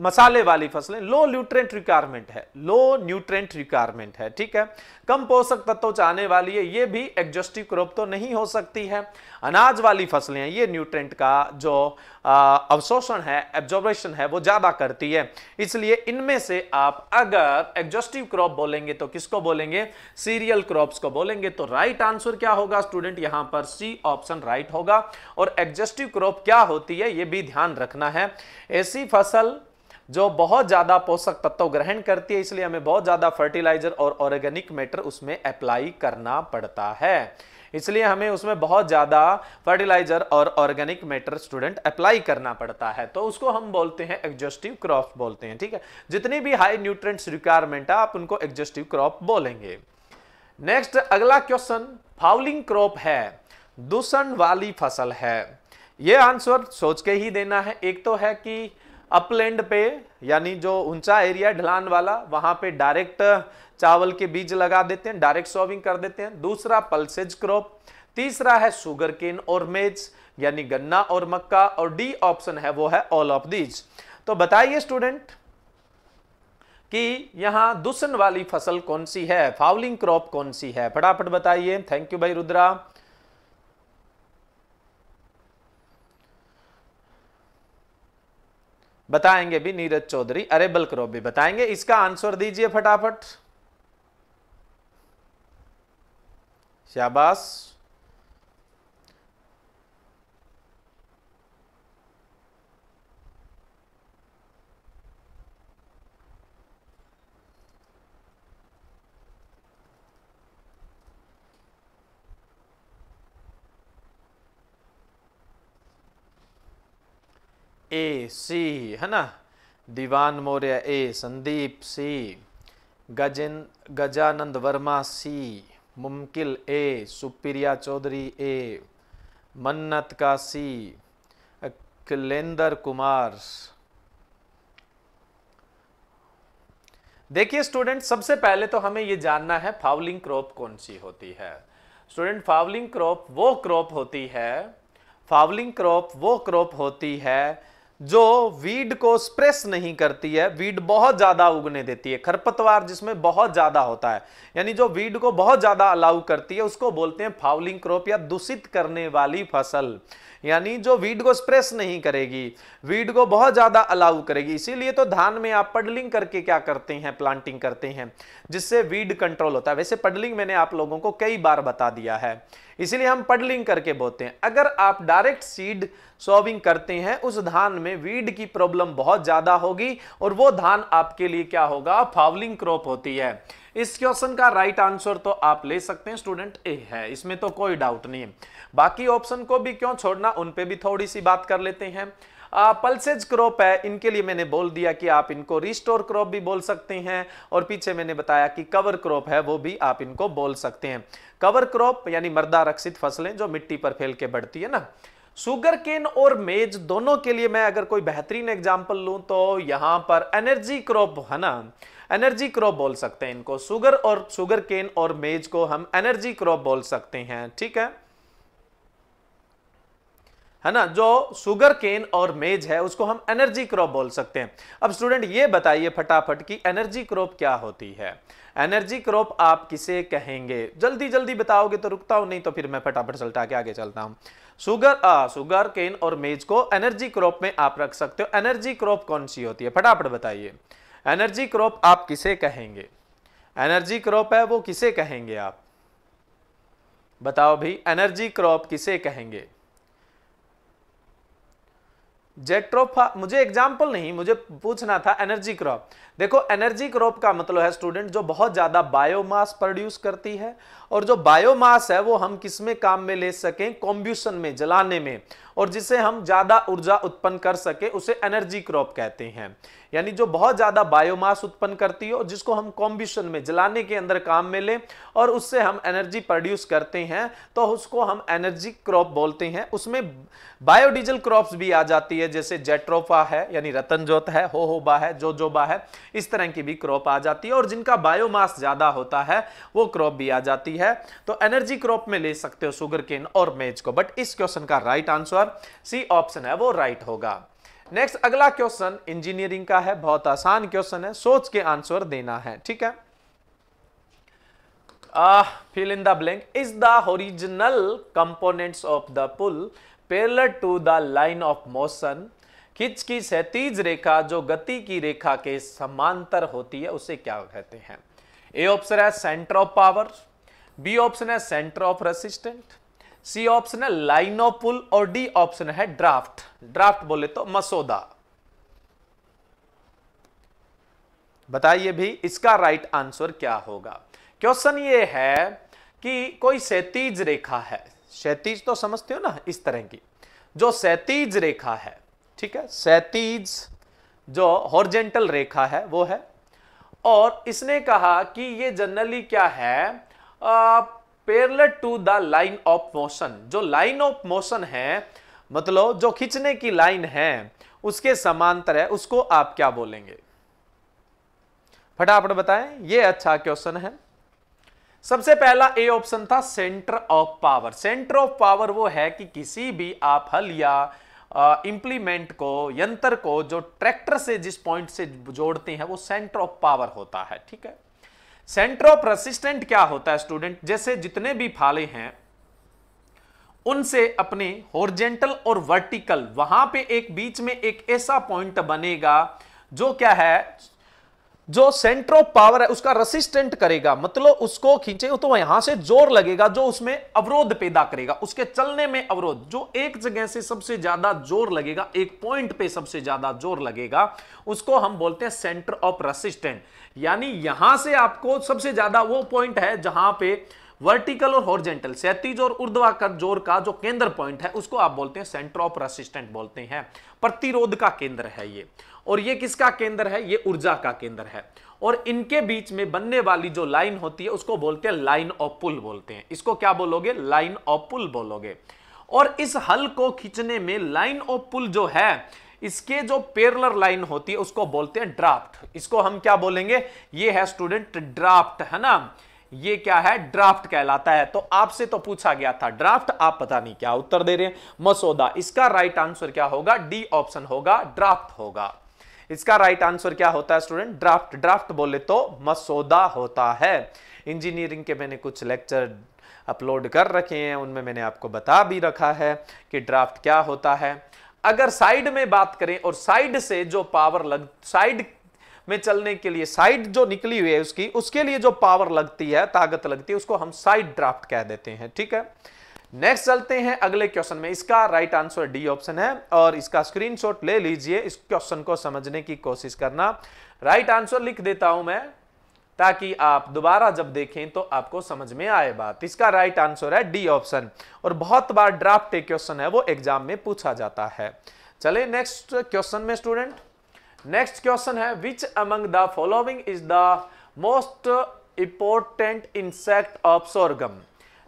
मसाले वाली फसलें, लो न्यूट्रेंट रिक्वायरमेंट है, लो न्यूट्रेंट रिक्वायरमेंट है, ठीक है, कम पोषक तत्व चाहने वाली है, ये भी एग्जॉस्टिव क्रॉप तो नहीं हो सकती है। अनाज वाली फसलें हैं, ये न्यूट्रेंट का जो अवशोषण है, एब्जॉर्बेशन है, वो ज़्यादा करती है, इसलिए इनमें से आप अगर एग्जॉस्टिव क्रॉप बोलेंगे तो किसको बोलेंगे, सीरियल क्रॉप्स को बोलेंगे। तो राइट आंसर क्या होगा स्टूडेंट, यहाँ पर सी ऑप्शन राइट होगा। और एग्जॉस्टिव क्रॉप क्या होती है ये भी ध्यान रखना है, ऐसी फसल जो बहुत ज़्यादा पोषक तत्व ग्रहण करती है, इसलिए हमें बहुत ज़्यादा फर्टिलाइजर और ऑर्गेनिक मैटर उसमें अप्लाई करना पड़ता है, इसलिए हमें उसमें बहुत ज़्यादा फर्टिलाइजर और ऑर्गेनिक मैटर स्टूडेंट अप्लाई करना पड़ता है, तो उसको हम बोलते हैं एग्जॉस्टिव क्रॉप बोलते हैं, ठीक है। जितनी भी हाई न्यूट्रिएंट्स रिक्वायरमेंट है आप उनको एग्जॉस्टिव क्रॉप बोलेंगे। नेक्स्ट अगला क्वेश्चन, फाउलिंग क्रॉप है, दूषण वाली फसल है। ये आंसर सोच के ही देना है। एक तो है कि अपलैंड पे, यानी जो ऊंचा एरिया ढलान वाला, वहाँ पे डायरेक्ट चावल के बीज लगा देते हैं, डायरेक्ट सोविंग कर देते हैं। दूसरा पल्सेज क्रॉप, तीसरा है शुगर केन और मेज, यानी गन्ना और मक्का, और डी ऑप्शन है वो है ऑल ऑफ दीज। तो बताइए स्टूडेंट कि यहाँ दूषण वाली फसल कौन सी है, फाउलिंग क्रॉप कौन सी है, फटाफट बताइए। थैंक यू भाई रुद्रा। बताएंगे भी नीरज चौधरी, अरेबल क्रॉप भी बताएंगे, इसका आंसर दीजिए फटाफट। शाबाश, ए सी है ना, दीवान मौर्य ए, संदीप सी, गजानंद वर्मा सी, मुमकिल ए, सुप्रिया चौधरी ए, मन्नत का सी, अखिलेंद्र कुमार। देखिए स्टूडेंट, सबसे पहले तो हमें ये जानना है फाउलिंग क्रॉप कौन सी होती है। स्टूडेंट फाउलिंग क्रॉप वो क्रॉप होती है, फाउलिंग क्रॉप वो क्रॉप होती है जो वीड को स्प्रेस नहीं करती है, वीड बहुत ज़्यादा उगने देती है, खरपतवार जिसमें बहुत ज़्यादा होता है, यानी जो वीड को बहुत ज़्यादा अलाउ करती है उसको बोलते हैं फाउलिंग क्रॉप या दूषित करने वाली फसल, यानी जो वीड को स्प्रेस नहीं करेगी, वीड को बहुत ज़्यादा अलाउ करेगी। इसीलिए तो धान में आप पडलिंग करके क्या करते हैं, प्लांटिंग करते हैं, जिससे वीड कंट्रोल होता है। वैसे पडलिंग मैंने आप लोगों को कई बार बता दिया है, इसीलिए हम पडलिंग करके बोलते हैं। अगर आप डायरेक्ट सीड सोविंग करते हैं उस धान में वीड की प्रॉब्लम बहुत ज़्यादा होगी और वो धान आपके लिए क्या होगा, फाउलिंग क्रॉप होती है। इस क्वेश्चन का राइट आंसर तो आप ले सकते हैं स्टूडेंट ए है, इसमें तो कोई डाउट नहीं है। बाकी ऑप्शन को भी क्यों छोड़ना, उन पे भी थोड़ी सी बात कर लेते हैं। पल्सेज क्रॉप है, इनके लिए मैंने बोल दिया कि आप इनको रिस्टोर क्रॉप भी बोल सकते हैं, और पीछे मैंने बताया कि कवर क्रॉप है, वो भी आप इनको बोल सकते हैं। कवर क्रॉप यानी मृदा रक्षित फसलें जो मिट्टी पर फैल के बढ़ती है ना। शुगर केन और मेज दोनों के लिए मैं अगर कोई बेहतरीन एग्जाम्पल लूं तो यहाँ पर एनर्जी क्रॉप है ना, एनर्जी क्रॉप बोल सकते हैं इनको। शुगर केन और मेज को हम एनर्जी क्रॉप बोल सकते हैं, ठीक है ना। जो शुगर केन और मेज है उसको हम एनर्जी क्रॉप बोल सकते हैं। अब स्टूडेंट ये बताइए फटाफट कि एनर्जी क्रॉप क्या होती है, एनर्जी क्रॉप आप किसे कहेंगे। जल्दी जल्दी बताओगे तो रुकता हूं, नहीं तो फिर मैं फटाफट सलटा के आगे चलता हूं। शुगर केन और मेज को एनर्जी क्रॉप में आप रख सकते हो। एनर्जी क्रॉप कौन सी होती है फटाफट बताइए, एनर्जी क्रॉप आप किसे कहेंगे, एनर्जी क्रॉप है वो किसे कहेंगे आप बताओ भाई, एनर्जी क्रॉप किसे कहेंगे। जेट्रोफा, मुझे एग्जाम्पल नहीं, मुझे पूछना था एनर्जी क्रॉप। देखो एनर्जी क्रॉप का मतलब है स्टूडेंट जो बहुत ज़्यादा बायोमास प्रोड्यूस करती है, और जो बायोमास है वो हम किस में काम में ले सकें, कॉम्ब्यूशन में, जलाने में, और जिससे हम ज़्यादा ऊर्जा उत्पन्न कर सके उसे एनर्जी क्रॉप कहते हैं। यानी जो बहुत ज़्यादा बायोमास उत्पन्न करती हो जिसको हम कॉम्ब्यूशन में, जलाने के अंदर काम में लें और उससे हम एनर्जी प्रोड्यूस करते हैं तो उसको हम एनर्जी क्रॉप बोलते हैं। उसमें बायोडीजल क्रॉप्स भी आ जाती है, जैसे जेट्रोफा है यानी रतनजोत है, होहोबा है, जोजोबा है, इस तरह की भी क्रॉप आ जाती है, और जिनका बायोमास ज़्यादा होता है वो क्रॉप भी आ जाती है। तो एनर्जी क्रॉप में ले सकते हो शुगर केन और मेज को। बट इस क्वेश्चन का राइट आंसर सी ऑप्शन है वो राइट होगा। नेक्स्ट अगला क्वेश्चन इंजीनियरिंग का है, बहुत आसान क्वेश्चन है, सोच के आंसर देना है, ठीक है। Fill in the blank is the original components of the pull parallel to the line of motion. खिंच की क्षैतिज रेखा जो गति की रेखा के समांतर होती है उसे क्या कहते हैं। ए ऑप्शन है centre of power, B option है centre of resistant, C option है लाइन ऑफ पुल, और डी ऑप्शन है ड्राफ्ट। ड्राफ्ट बोले तो मसौदा। बताइए भी इसका राइट आंसर क्या होगा। क्वेश्चन ये है कि कोई क्षैतिज रेखा है, क्षैतिज तो समझते हो ना, इस तरह की जो क्षैतिज रेखा है, ठीक है, क्षैतिज जो हॉरिजॉन्टल रेखा है वो है, और इसने कहा कि ये जनरली क्या है parallel to the line of motion, जो लाइन ऑफ मोशन है मतलब जो खींचने की लाइन है उसके समांतर है, उसको आप क्या बोलेंगे फटाफट बताएं, ये अच्छा क्वेश्चन है। सबसे पहला ए ऑप्शन था centre of power. Centre of power वो है कि किसी भी आप हल या इंप्लीमेंट को, यंत्र को जो ट्रैक्टर से जिस पॉइंट से जोड़ते हैं वो सेंटर ऑफ पावर होता है, ठीक है। सेंटर ऑफ रेसिस्टेंट क्या होता है स्टूडेंट, जैसे जितने भी फाले हैं उनसे अपने हॉरिजॉन्टल और वर्टिकल वहां पे एक बीच में एक ऐसा पॉइंट बनेगा जो क्या है, जो सेंटर ऑफ पावर है उसका रेसिस्टेंट करेगा, मतलब उसको खींचे तो यहां से जोर लगेगा जो उसमें अवरोध पैदा करेगा, उसके चलने में अवरोध। जो एक जगह से सबसे ज्यादा जोर लगेगा, एक पॉइंट पे सबसे ज्यादा जोर लगेगा, उसको हम बोलते हैं सेंटर ऑफ रेसिस्टेंट। यानी यहां से आपको सबसे ज्यादा वो पॉइंट है जहां पे वर्टिकल और हॉरिजॉन्टल, क्षैतिज और ऊर्ध्वाधर जोर का जो केंद्र पॉइंट है उसको आप बोलते हैं सेंटर ऑफ रेसिस्टेंट बोलते हैं। प्रतिरोध का केंद्र है ये, और ये किसका केंद्र है, ये ऊर्जा का केंद्र है, और इनके बीच में बनने वाली जो लाइन होती है उसको बोलते हैं लाइन ऑफ पुल बोलते हैं। इसको क्या बोलोगे, लाइन ऑफ पुल बोलोगे। और इस हल को खींचने में लाइन ऑफ पुल जो है इसके जो पैरेलल लाइन होती है उसको बोलते हैं ड्राफ्ट। इसको हम क्या बोलेंगे, ये है स्टूडेंट ड्राफ्ट, है ना, ये क्या है ड्राफ्ट कहलाता है। तो आपसे तो पूछा गया था ड्राफ्ट, आप पता नहीं क्या उत्तर दे रहे हैं, मसौदा। इसका राइट आंसर क्या होगा, डी ऑप्शन होगा, ड्राफ्ट होगा। इसका राइट आंसर क्या होता है स्टूडेंट, ड्राफ्ट। ड्राफ्ट बोले तो मसौदा होता है। इंजीनियरिंग के मैंने कुछ लेक्चर अपलोड कर रखे हैं, उनमें मैंने आपको बता भी रखा है कि ड्राफ्ट क्या होता है। अगर साइड में बात करें, और साइड से जो पावर लग, साइड में चलने के लिए साइड जो निकली हुई है उसकी, उसके लिए जो पावर लगती है, ताकत लगती है, उसको हम साइड ड्राफ्ट कह देते हैं, ठीक है। नेक्स्ट चलते हैं अगले क्वेश्चन में। इसका राइट आंसर डी ऑप्शन है, और इसका स्क्रीनशॉट ले लीजिए, इस क्वेश्चन को समझने की कोशिश करना। राइट आंसर लिख देता हूं मैं ताकि आप दोबारा जब देखें तो आपको समझ में आए बात। इसका राइट आंसर है डी ऑप्शन, और बहुत बार ड्राफ्ट एक क्वेश्चन है वो एग्जाम में पूछा जाता है। चले नेक्स्ट क्वेश्चन में स्टूडेंट। नेक्स्ट क्वेश्चन है which among the following is the most important insect of sorghum.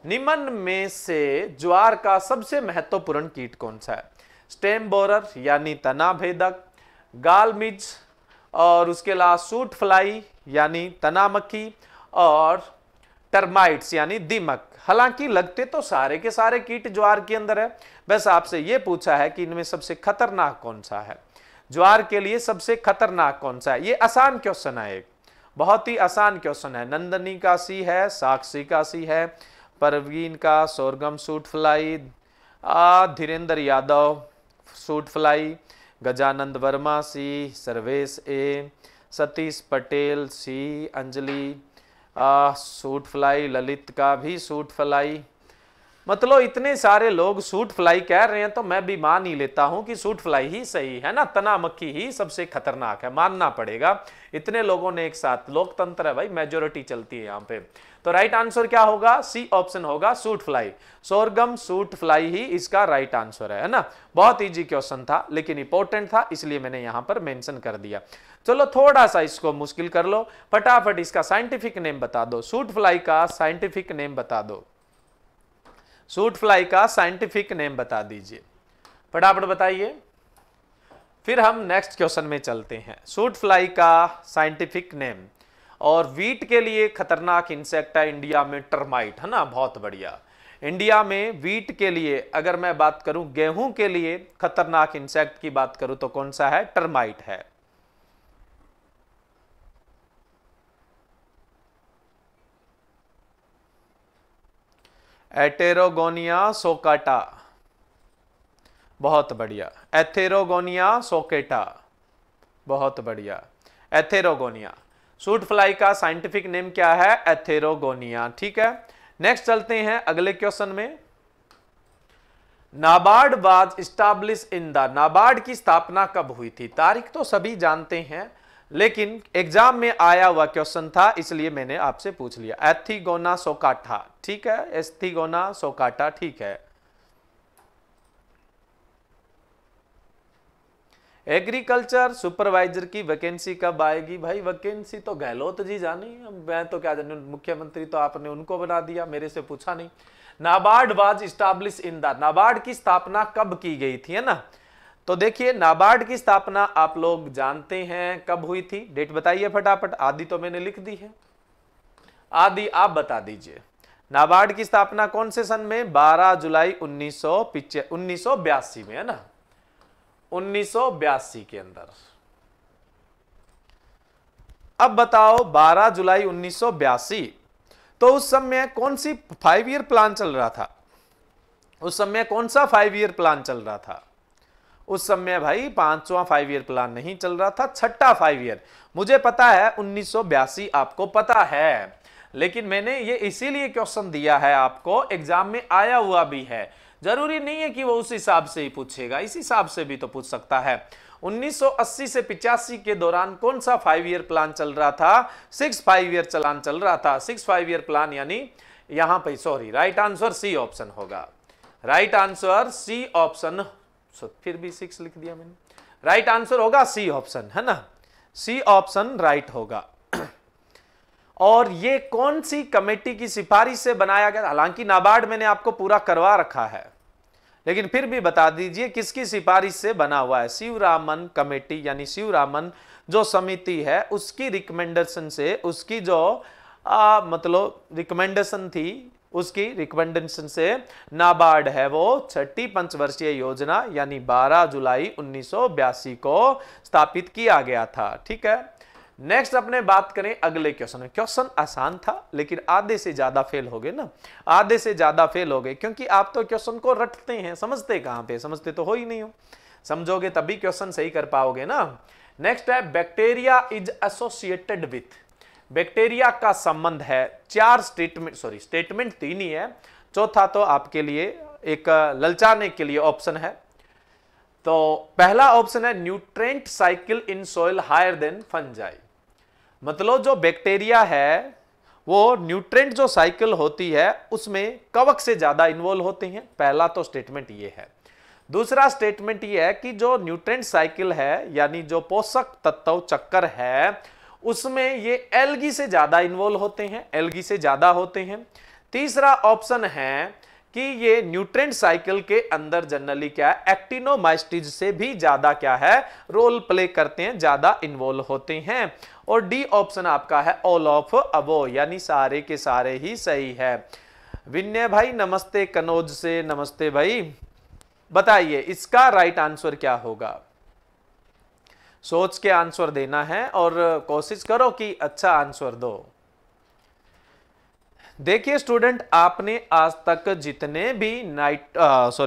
निम्न में से ज्वार का सबसे महत्वपूर्ण कीट कौन सा है? स्टेम बोरर यानी तना भेदक, गालमिज और उसके अलावा सूट फ्लाई यानी तना मक्खी और टर्माइट्स यानी दीमक। हालांकि लगते तो सारे के सारे कीट ज्वार के अंदर है, बस आपसे ये पूछा है कि इनमें सबसे खतरनाक कौन सा है, ज्वार के लिए सबसे खतरनाक कौन सा है। ये आसान क्वेश्चन है, एक बहुत ही आसान क्वेश्चन है। नंदनी का सी है, साक्षी का सी है, परवीन का sorghum shoot fly, Dhirendra Yadav shoot fly, Gajanand Verma C, Sarvesh A, Satish Patel C, Anjali shoot fly, Lalit का भी सूट फ्लाई। मतलब इतने सारे लोग सूट फ्लाई कह रहे हैं तो मैं भी मान ही लेता हूं कि सूट फ्लाई ही सही है ना, तना मक्खी ही सबसे खतरनाक है, मानना पड़ेगा। इतने लोगों ने एक साथ, लोकतंत्र है भाई, मेजोरिटी चलती है यहाँ पे। तो राइट आंसर क्या होगा? सी ऑप्शन होगा, shoot fly, sorghum shoot fly ही इसका राइट आंसर है ना। बहुत इजी क्वेश्चन था लेकिन इंपॉर्टेंट था, इसलिए मैंने यहाँ पर मेंशन कर दिया। चलो थोड़ा सा इसको मुश्किल कर लो, फटाफट इसका साइंटिफिक नेम बता दो, सूट फ्लाई का साइंटिफिक नेम बता दो, सूट फ्लाई का साइंटिफिक नेम बता दीजिए, फटाफट बताइए, फिर हम नेक्स्ट क्वेश्चन में चलते हैं। सूट फ्लाई का साइंटिफिक नेम, और वीट के लिए खतरनाक इंसेक्ट है इंडिया में टर्माइट, है ना, बहुत बढ़िया। इंडिया में वीट के लिए, अगर मैं बात करूं गेहूं के लिए खतरनाक इंसेक्ट की बात करूं तो कौन सा है? टर्माइट है। एटेरोगोनिया सोकाटा, बहुत बढ़िया, एथेरोगोनिया सोकेटा, बहुत बढ़िया, एथेरोगोनिया। सूट फ्लाई का साइंटिफिक नेम क्या है? एथेरोगोनिया। ठीक है, नेक्स्ट चलते हैं अगले क्वेश्चन में। NABARD was establish in the, NABARD की स्थापना कब हुई थी? तारीख तो सभी जानते हैं लेकिन एग्जाम में आया हुआ क्वेश्चन था इसलिए मैंने आपसे पूछ लिया। एथिगोना सोकाटा, ठीक है, एस्थिगोना सोकाटा, ठीक है। एग्रीकल्चर सुपरवाइजर की वैकेंसी कब आएगी? भाई वैकेंसी तो गहलोत जी जानी, मैं तो क्या जानू, मुख्यमंत्री तो आपने उनको बना दिया, मेरे से पूछा नहीं। NABARD was establish in the, NABARD की स्थापना कब की गई थी, है ना। तो देखिए नाबार्ड की स्थापना आप लोग जानते हैं कब हुई थी, डेट बताइए फटाफट। आदि तो मैंने लिख दी है, आदि आप बता दीजिए। नाबार्ड की स्थापना कौन से सन में? 12 जुलाई 1982 में, है ना, 1982 के अंदर। अब बताओ 12 जुलाई 1982, तो उस समय कौन सी 5 ईयर प्लान चल रहा था? उस समय कौन सा 5 ईयर प्लान चल रहा था? उस समय भाई 5वां 5 ईयर प्लान नहीं चल रहा था, 6ठा 5 ईयर। मुझे पता है 1982 आपको पता है, लेकिन मैंने ये इसीलिए क्वेश्चन दिया है आपको, एग्जाम में आया हुआ भी है, जरूरी नहीं है कि वो उस हिसाब से ही पूछेगा, इस हिसाब से भी तो पूछ सकता है। 1980 से 85 के दौरान कौन सा 5 ईयर प्लान चल रहा था? 6 5 ईयर प्लान चल रहा था, 6 5 ईयर प्लान, यानी यहां पर sorry, right answer C option होगा, राइट आंसर सी ऑप्शन, फिर भी 6 लिख दिया मैंने, राइट आंसर होगा सी ऑप्शन, है ना, सी ऑप्शन राइट होगा। और ये कौन सी कमेटी की सिफारिश से बनाया गया? हालांकि नाबार्ड मैंने आपको पूरा करवा रखा है लेकिन फिर भी बता दीजिए किसकी सिफारिश से बना हुआ है। शिवरामन कमेटी यानी शिवरामन जो समिति है उसकी रिकमेंडेशन से, उसकी जो मतलब रिकमेंडेशन थी, उसकी रिकमेंडेशन से नाबार्ड है वो 6ठी पंचवर्षीय योजना यानी 12 जुलाई 1982 को स्थापित किया गया था। ठीक है, नेक्स्ट अपने बात करें अगले क्वेश्चन में। क्वेश्चन आसान था लेकिन आधे से ज्यादा फेल हो गए ना, आधे से ज्यादा फेल हो गए, क्योंकि आप तो क्वेश्चन को रटते हैं, समझते कहां पे, समझते तो हो ही नहीं हो, समझोगे तभी क्वेश्चन सही कर पाओगे ना। नेक्स्ट है bacteria is associated with, bacteria का संबंध है 4 स्टेटमेंट 3 ही है, चौथा तो आपके लिए एक ललचाने के लिए ऑप्शन है। तो पहला ऑप्शन है nutrient cycle in soil higher than fungi, मतलब जो बैक्टीरिया है वो न्यूट्रेंट जो साइकिल होती है उसमें कवक से ज्यादा इन्वॉल्व होते हैं, पहला तो स्टेटमेंट ये है। दूसरा स्टेटमेंट ये है कि जो न्यूट्रेंट साइकिल है यानी जो पोषक तत्व चक्कर है उसमें ये एल्गी से ज्यादा इन्वॉल्व होते हैं, एल्गी से ज्यादा होते हैं। तीसरा ऑप्शन है कि ये न्यूट्रिएंट साइकिल के अंदर जनरली क्या है, एक्टिनोमाइस्टीज से भी ज्यादा क्या है रोल प्ले करते हैं, ज्यादा इन्वॉल्व होते हैं। और डी ऑप्शन आपका है ऑल ऑफ अबो, यानी सारे के सारे ही सही है। विनय भाई नमस्ते, कनौज से नमस्ते भाई, बताइए इसका राइट आंसर क्या होगा। सोच के आंसर देना है और कोशिश करो कि अच्छा आंसर दो। देखिए स्टूडेंट, आपने आज तक जितने भी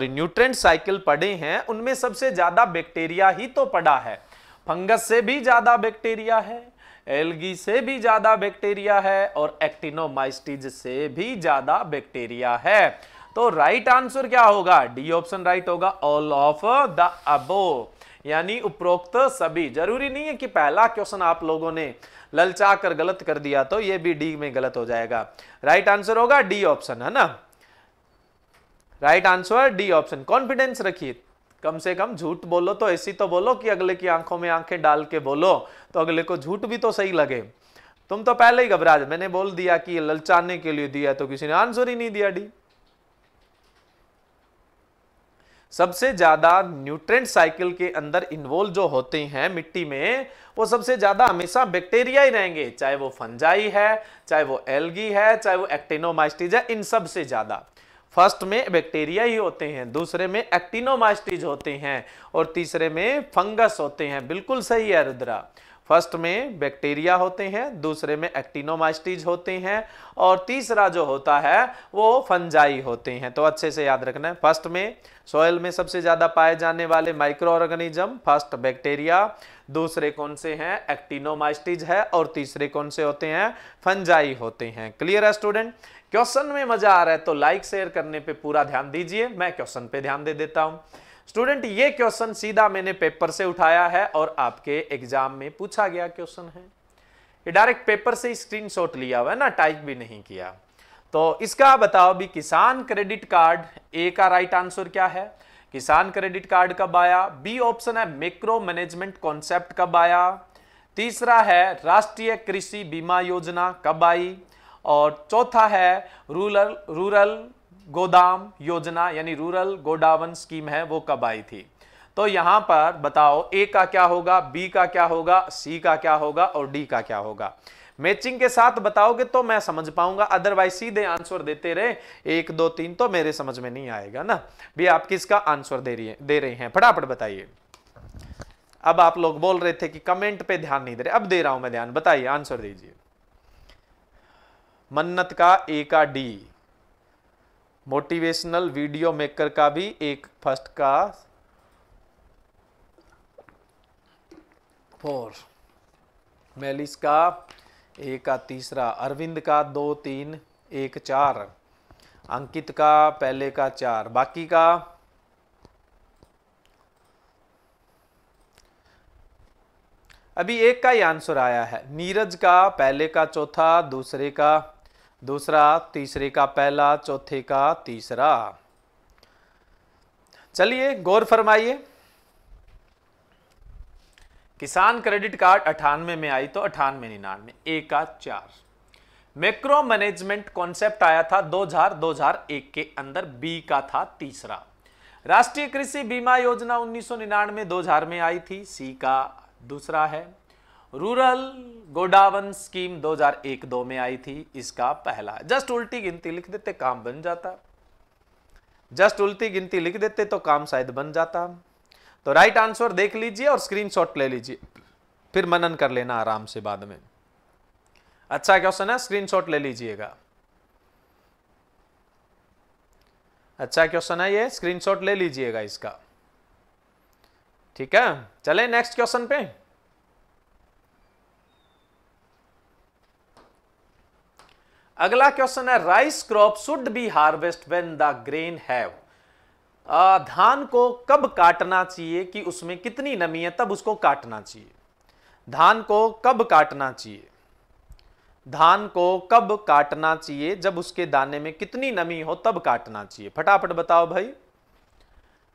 न्यूट्रिएंट साइकिल पढ़े हैं उनमें सबसे ज्यादा बैक्टीरिया ही तो पढ़ा है। फंगस से भी ज्यादा बैक्टीरिया है, एल्गी से भी ज्यादा बैक्टीरिया है और एक्टिनोमाइस्टिज से भी ज्यादा बैक्टीरिया है। तो राइट आंसर क्या होगा, डी ऑप्शन राइट होगा, ऑल ऑफ द अबोव, यानी उपरोक्त सभी। जरूरी नहीं है कि पहला क्वेश्चन आप लोगों ने ललचा कर गलत कर दिया तो ये भी डी में गलत हो जाएगा। राइट आंसर होगा डी ऑप्शन, है ना, right answer D option. Confidence रखिए, कम से कम झूठ बोलो तो ऐसी तो बोलो कि अगले की आंखों में आंखें डाल के बोलो तो अगले को झूठ भी तो सही लगे। तुम तो पहले ही घबरा गए, मैंने बोल दिया कि ललचाने के लिए दिया तो किसी ने आंसर ही नहीं दिया डी। सबसे ज्यादा न्यूट्रिएंट साइकिल के अंदर इन्वॉल्व जो होते हैं मिट्टी में, वो सबसे ज्यादा हमेशा बैक्टीरिया ही रहेंगे, चाहे वो फंजाई है, चाहे वो एल्गी है, चाहे वो एक्टिनोमाइस्टीज है। इन सबसे ज्यादा फर्स्ट में बैक्टीरिया ही होते हैं, दूसरे में एक्टिनोमाइस्टीज होते हैं और तीसरे में फंगस होते हैं। बिल्कुल सही है रुद्रा, फर्स्ट में बैक्टीरिया होते हैं, दूसरे में एक्टिनोमाइस्टीज होते हैं और तीसरा जो होता है वो फंजाई होते हैं। तो अच्छे से याद रखना है, फर्स्ट में सॉइल में सबसे ज़्यादा पाए जाने वाले माइक्रो ऑर्गेनिज्म, फर्स्ट बैक्टीरिया, दूसरे कौन से हैं एक्टिनोमाइस्टीज है और तीसरे कौन से होते हैं फंजाई होते हैं। क्लियर है स्टूडेंट, क्वेश्चन में मजा आ रहा है तो लाइक शेयर करने पर पूरा ध्यान दीजिए। मैं क्वेश्चन पर ध्यान दे देता हूँ। स्टूडेंट ये क्वेश्चन सीधा मैंने पेपर से उठाया है और आपके एग्जाम में पूछा गया क्वेश्चन है, ये डायरेक्ट पेपर से स्क्रीनशॉट लिया हुआ है ना, टाइप भी नहीं किया। तो इसका बताओ भी, किसान क्रेडिट कार्ड ए का राइट आंसर क्या है, किसान क्रेडिट कार्ड कब आया। बी ऑप्शन है मैक्रो मैनेजमेंट कॉन्सेप्ट कब आया। तीसरा है राष्ट्रीय कृषि बीमा योजना कब आई। और चौथा है रूरल गोदाम योजना यानी रूरल गोडावन स्कीम है वो कब आई थी। तो यहां पर बताओ ए का क्या होगा, बी का क्या होगा, सी का क्या होगा और डी का क्या होगा। मैचिंग के साथ बताओगे तो मैं समझ पाऊंगा, अदरवाइज सीधे आंसर देते रहे 1 2 3 तो मेरे समझ में नहीं आएगा ना भी। आप किसका आंसर दे रहे हैं फटाफट बताइए। अब आप लोग बोल रहे थे कि कमेंट पे ध्यान नहीं दे रहे, अब दे रहा हूं मैं ध्यान, बताइए आंसर दीजिए। मन्नत का ए का डी, मोटिवेशनल वीडियो मेकर का भी एक फर्स्ट का 4, मेलिस का 1 का तीसरा, अरविंद का 2 3 1 4, अंकित का पहले का 4, बाकी का अभी एक का ही आंसर आया है। नीरज का पहले का चौथा, दूसरे का दूसरा, तीसरे का पहला, चौथे का तीसरा। चलिए गौर फरमाइए, किसान क्रेडिट कार्ड 98 में आई तो 98 99 1 का 4। मैक्रो मैनेजमेंट कॉन्सेप्ट आया था 2000 2001 के अंदर, बी का था तीसरा। राष्ट्रीय कृषि बीमा योजना 1999 2000 में आई थी, सी का दूसरा है। रूरल गोडावन स्कीम 2001-2 में आई थी, इसका पहला। जस्ट उल्टी गिनती लिख देते काम बन जाता, जस्ट उल्टी गिनती लिख देते तो काम शायद बन जाता। तो राइट आंसर देख लीजिए और स्क्रीनशॉट ले लीजिए, फिर मनन कर लेना आराम से बाद में। अच्छा क्वेश्चन है, स्क्रीनशॉट ले लीजिएगा, अच्छा क्वेश्चन है ये, स्क्रीनशॉट ले लीजिएगा इसका। ठीक है, चले नेक्स्ट क्वेश्चन पे। अगला क्वेश्चन है, rice crop should be harvest when the grain have, धान को कब काटना चाहिए कि उसमें कितनी नमी है तब उसको काटना चाहिए। धान को कब काटना चाहिए, धान को कब काटना चाहिए, जब उसके दाने में कितनी नमी हो तब काटना चाहिए। फटाफट बताओ भाई,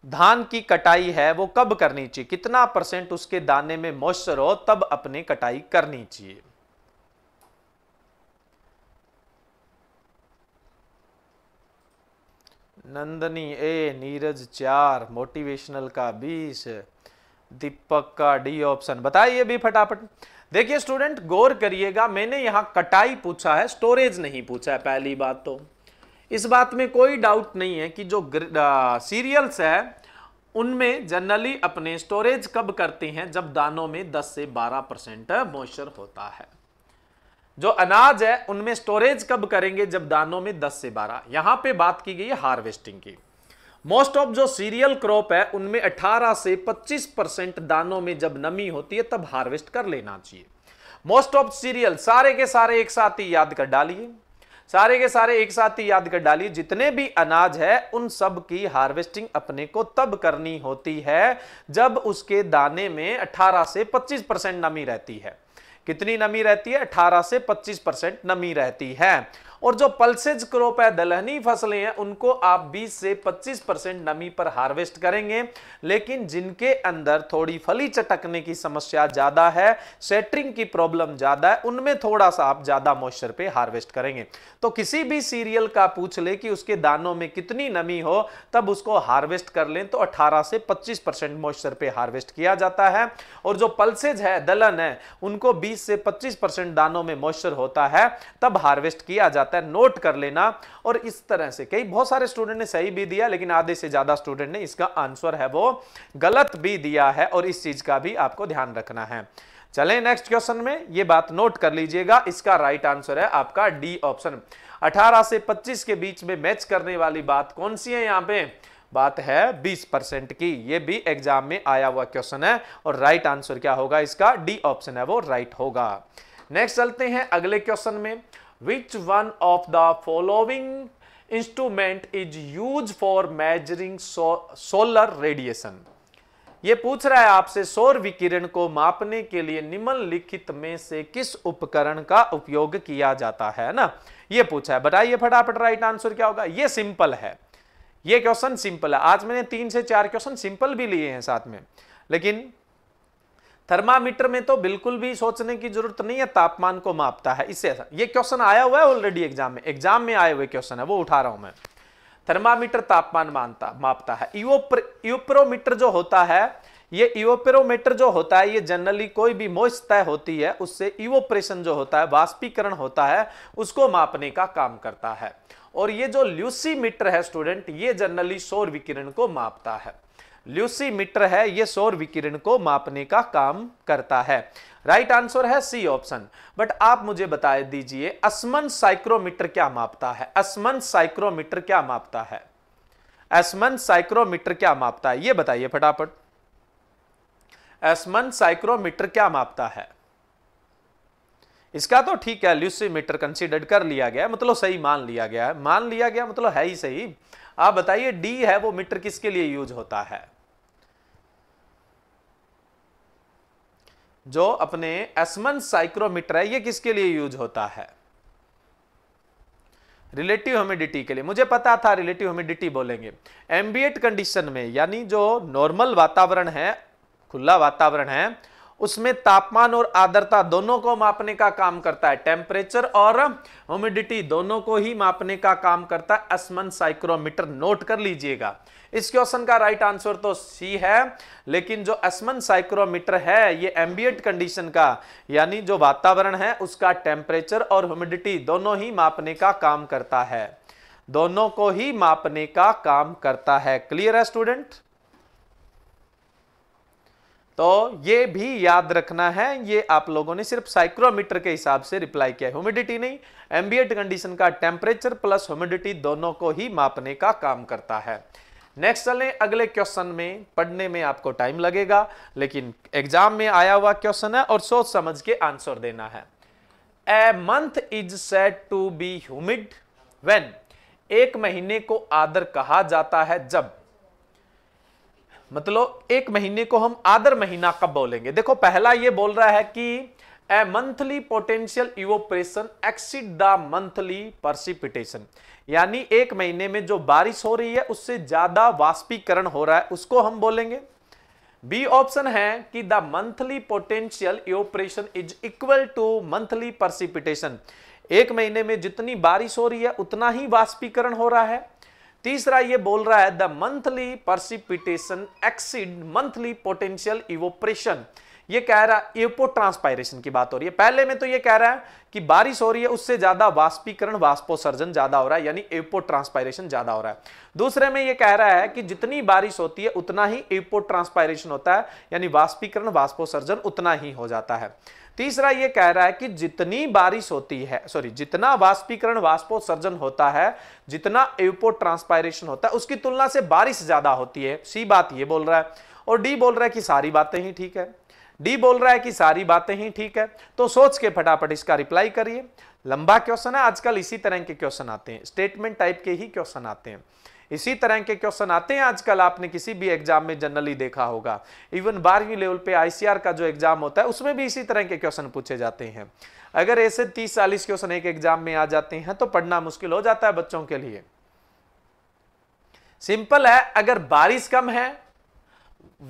धान की कटाई है वो कब करनी चाहिए, कितना % उसके दाने में मॉइस्चर हो तब अपने कटाई करनी चाहिए। नंदनी ए, नीरज 4, मोटिवेशनल का 20, दीपक का डी ऑप्शन। बताइए भी फटाफट। देखिए स्टूडेंट गौर करिएगा, मैंने यहाँ कटाई पूछा है, स्टोरेज नहीं पूछा है। पहली बात तो इस बात में कोई डाउट नहीं है कि जो सीरियल्स है उनमें जनरली अपने स्टोरेज कब करते हैं, जब दानों में 10 से 12% मॉइस्चर होता है। जो अनाज है उनमें स्टोरेज कब करेंगे, जब दानों में 10 से 12। यहां पे बात की गई है हार्वेस्टिंग की। मोस्ट ऑफ जो सीरियल क्रॉप है उनमें 18 से 25% दानों में जब नमी होती है तब हार्वेस्ट कर लेना चाहिए। मोस्ट ऑफ सीरियल सारे के सारे एक साथ ही याद कर डालिए, सारे के सारे एक साथ ही याद कर डालिए। जितने भी अनाज है उन सब की हार्वेस्टिंग अपने को तब करनी होती है जब उसके दाने में 18 से 25% नमी रहती है। कितनी नमी रहती है? 18 से 25% नमी रहती है। और जो पल्सेज क्रॉप है, दलहनी फसलें हैं, उनको आप 20 से 25% नमी पर हार्वेस्ट करेंगे। लेकिन जिनके अंदर थोड़ी फली चटकने की समस्या ज़्यादा है, सेटरिंग की प्रॉब्लम ज़्यादा है, उनमें थोड़ा सा आप ज़्यादा मॉइस्चर पे हार्वेस्ट करेंगे। तो किसी भी सीरियल का पूछ ले कि उसके दानों में कितनी नमी हो तब उसको हार्वेस्ट कर लें, तो 18 से 25% मॉइस्चर पे हार्वेस्ट किया जाता है। और जो पल्सेज है, दलहन है, उनको 20 से 25% दानों में मॉइस्चर होता है तब हार्वेस्ट किया जाता है। नोट कर लेना। और इस तरह से कई बहुत सारे स्टूडेंट ने सही भी दिया, लेकिन आधे से ज्यादा स्टूडेंट ने इसका आंसर है वो गलत भी दिया है, और इस चीज का भी आपको ध्यान रखना है। चलें नेक्स्ट क्वेश्चन में, ये बात नोट कर लीजिएगा। इसका राइट आंसर है आपका डी ऑप्शन। 18 से 25 के बीच में मैच करने वाली बात कौन सी है? यहां पे बात है 20% की। यह भी एग्जाम में आया हुआ क्वेश्चन है, और राइट आंसर क्या होगा इसका? डी ऑप्शन है वो राइट होगा। नेक्स्ट चलते हैं अगले क्वेश्चन में। Which one of the following instrument is used for measuring solar radiation? ये पूछ रहा है आपसे, सौर विकिरण को मापने के लिए निम्नलिखित में से किस उपकरण का उपयोग किया जाता है ना, ये पूछा है। बताइए फटाफट राइट आंसर क्या होगा। ये सिंपल है, ये क्वेश्चन सिंपल है। आज मैंने 3 से 4 क्वेश्चन सिंपल भी लिए हैं साथ में। लेकिन थर्मामीटर में तो बिल्कुल भी सोचने की जरूरत नहीं है, तापमान को मापता है। इससे ये क्वेश्चन आया हुआ है ऑलरेडी एग्जाम में आए हुए क्वेश्चन है, वो उठा रहा हूं मैं। थर्मामीटर तापमान मापता है। ईओप्रोमीटर जो होता है, ये ईओप्रोमीटर जो होता है, ये जनरली कोई भी मोइस्चर होती है उससे इवोपरेशन जो होता है, वाष्पीकरण होता है, उसको मापने का काम करता है। और ये जो ल्यूसीमीटर है स्टूडेंट, ये जनरली सौर विकिरण को मापता है। ल्यूसीमीटर है, ये सौर विकिरण को मापने का काम करता है। राइट आंसर है सी ऑप्शन। बट आप मुझे बता दीजिए, अस्मन साइक्रोमीटर क्या मापता है? अस्मन साइक्रोमीटर क्या मापता है? अस्मन साइक्रोमीटर क्या मापता है, ये बताइए फटाफट। अस्मन साइक्रोमीटर क्या मापता है? इसका तो ठीक है, ल्यूसीमीटर कंसीडर कर लिया गया, मतलब सही मान लिया गया है, मान लिया गया मतलब है ही सही। आप बताइए डी है वो मीटर किसके लिए यूज होता है? जो अपने अस्मन साइक्रोमीटर है, ये किसके लिए यूज होता है? रिलेटिव ह्यूमिडिटी के लिए। मुझे पता था रिलेटिव ह्यूमिडिटी बोलेंगे। एम्बिएंट कंडीशन में, यानी जो नॉर्मल वातावरण है, खुला वातावरण है, उसमें तापमान और आर्द्रता दोनों को मापने का काम करता है। टेम्परेचर और ह्यूमिडिटी दोनों को ही मापने का काम करता है अस्मन साइक्रोमीटर। नोट कर लीजिएगा। इस क्वेश्चन का राइट आंसर तो सी है, लेकिन जो अस्मन साइक्रोमीटर है ये एम्बिएंट कंडीशन का, यानी जो वातावरण है उसका टेम्परेचर और ह्यूमिडिटी दोनों ही मापने का काम करता है, दोनों को ही मापने का काम करता है। क्लियर है स्टूडेंट? तो ये भी याद रखना है। ये आप लोगों ने सिर्फ साइक्रोमीटर के हिसाब से रिप्लाई किया है, ह्यूमिडिटी नहीं। एम्बिएंट कंडीशन का टेम्परेचर प्लस ह्यूमिडिटी दोनों को ही मापने का काम करता है। नेक्स्ट चलें अगले क्वेश्चन में। पढ़ने में आपको टाइम लगेगा, लेकिन एग्जाम में आया हुआ क्वेश्चन है और सोच समझ के आंसर देना है। A month is said to be humid when, एक महीने को आर्द्र कहा जाता है जब। मतलब एक महीने को हम आर्द्र महीना कब बोलेंगे? देखो पहला ये बोल रहा है कि a monthly potential evaporation exceed the monthly precipitation, यानी एक महीने में जो बारिश हो रही है उससे ज्यादा वाष्पीकरण हो रहा है, उसको हम बोलेंगे। बी ऑप्शन है कि the monthly potential evaporation is equal to monthly precipitation, एक महीने में जितनी बारिश हो रही है उतना ही वाष्पीकरण हो रहा है। तीसरा ये बोल रहा है the monthly precipitation exceed monthly potential evaporation. ये कह रहा है एपोट्रांसपायरेशन की बात हो रही है। पहले में तो ये कह रहा है कि बारिश हो रही है उससे ज्यादा वाष्पीकरण वाष्पोसर्जन ज्यादा हो रहा है यानी एपोट्रांसपायरेशन ज्यादा हो रहा है। दूसरे में ये कह रहा है कि जितनी बारिश होती है उतना ही एपोट्रांसपायरेशन होता है यानी वाष्पीकरण वाष्पोसर्जन उतना ही हो जाता है। तीसरा ये कह रहा है कि जितनी बारिश होती है जितना वाष्पीकरण वाष्पोत्सर्जन होता है जितना एपोट्रांसपायरेशन होता है उसकी तुलना से बारिश ज्यादा होती है। सी बात ये बोल रहा है और डी बोल रहा है कि सारी बातें ही ठीक है। डी बोल रहा है कि सारी बातें ही ठीक है। तो सोच के फटाफट इसका रिप्लाई करिए। लंबा क्वेश्चन है, आजकल इसी तरह के क्वेश्चन आते हैं, स्टेटमेंट टाइप के ही क्वेश्चन आते हैं, इसी तरह के क्वेश्चन आते हैं आजकल। आपने किसी भी एग्जाम में जनरली देखा होगा, इवन 12वीं लेवल पे आईसीआर का जो एग्जाम होता है उसमें भी इसी तरह के क्वेश्चन पूछे जाते हैं। अगर ऐसे 30-40 क्वेश्चन एक एग्जाम में आ जाते हैं तो पढ़ना मुश्किल हो जाता है बच्चों के लिए। सिंपल है, अगर बारिश कम है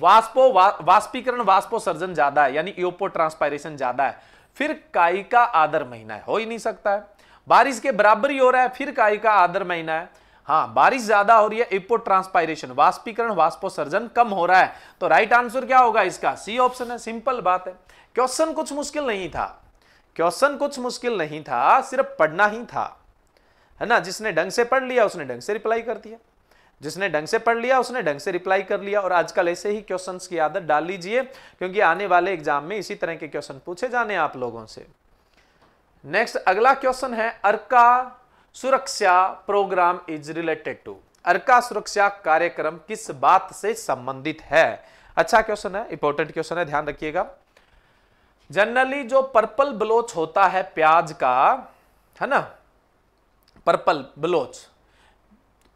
वाष्पीकरण वाष्पोसर्जन ज्यादा है यानी एपोट्रांसपायरेशन ज्यादा है, फिर काई का आदर महीना है, हो ही नहीं सकता है। बारिश के बराबर ही हो रहा है फिर काई का आदर महीना है। हाँ, बारिश ज्यादा हो रही है, एपोट्रांसपायरेशन वाष्पीकरण वाष्पोसर्जन कम हो रहा है, तो राइट आंसर क्या होगा इसका? सी ऑप्शन है। सिंपल बात है, क्वेश्चन कुछ मुश्किल नहीं था, क्वेश्चन कुछ मुश्किल नहीं था, सिर्फ पढ़ना ही था, है ना। जिसने ढंग से पढ़ लिया उसने ढंग से रिप्लाई कर दिया, जिसने ढंग से पढ़ लिया उसने ढंग से रिप्लाई कर लिया। और आजकल ऐसे ही क्वेश्चंस की आदत डाल लीजिए क्योंकि आने वाले एग्जाम में इसी तरह के क्वेश्चन पूछे जाने आप लोगों से। नेक्स्ट अगला क्वेश्चन है Arka Suraksha programme is related to. Arka Suraksha कार्यक्रम किस बात से संबंधित है? अच्छा क्वेश्चन है, इंपॉर्टेंट क्वेश्चन है, ध्यान रखिएगा। जनरली जो पर्पल ब्लोच होता है प्याज का, है ना, पर्पल ब्लोच,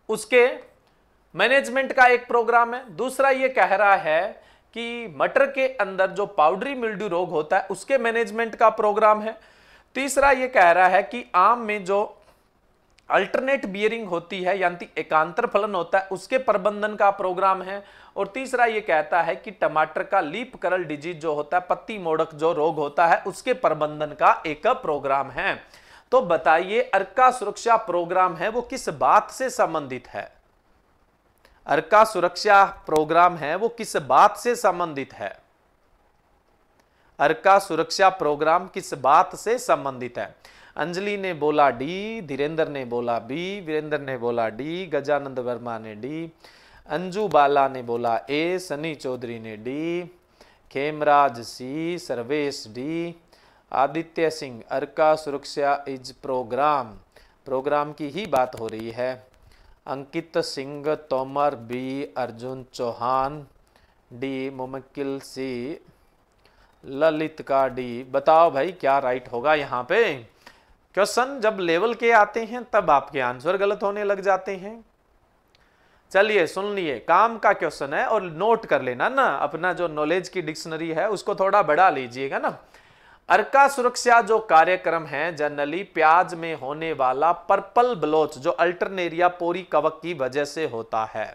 उसके मैनेजमेंट का एक प्रोग्राम है। दूसरा ये कह रहा है कि मटर के अंदर जो पाउडरी मिल्ड्यू रोग होता है उसके मैनेजमेंट का प्रोग्राम है। तीसरा ये कह रहा है कि आम में जो अल्टरनेट बियरिंग होती है यानी एकांतर फलन होता है उसके प्रबंधन का प्रोग्राम है। और तीसरा ये कहता है कि टमाटर का लीफ कर्ल डिजीज जो होता है, पत्ती मोड़क जो रोग होता है, उसके प्रबंधन का एक प्रोग्राम है। तो बताइए अर्का सुरक्षा प्रोग्राम है वो किस बात से संबंधित है? अर्का सुरक्षा प्रोग्राम है वो किस बात से संबंधित है? अर्का सुरक्षा प्रोग्राम किस बात से संबंधित है? अंजलि ने बोला डी, धीरेंद्र ने बोला बी, वीरेंद्र ने बोला डी, गजानंद वर्मा ने डी, अंजू बाला ने बोला ए, सनी चौधरी ने D, Khemraj C, Sarvesh D, Aditya Singh. Arka Suraksha is programme, programme की ही बात हो रही है। अंकित सिंह तोमर बी, अर्जुन चौहान डी, मोमकिल सी, ललित का डी। बताओ भाई क्या राइट होगा यहाँ पे? क्वेश्चन जब लेवल के आते हैं तब आपके आंसर गलत होने लग जाते हैं। चलिए सुन लिए, काम का क्वेश्चन है और नोट कर लेना ना, अपना जो नॉलेज की डिक्शनरी है उसको थोड़ा बढ़ा लीजिएगा ना। अर्का सुरक्षा जो कार्यक्रम है जनरली प्याज में होने वाला पर्पल ब्लोच जो अल्टरनेरिया पोरी कवक की वजह से होता है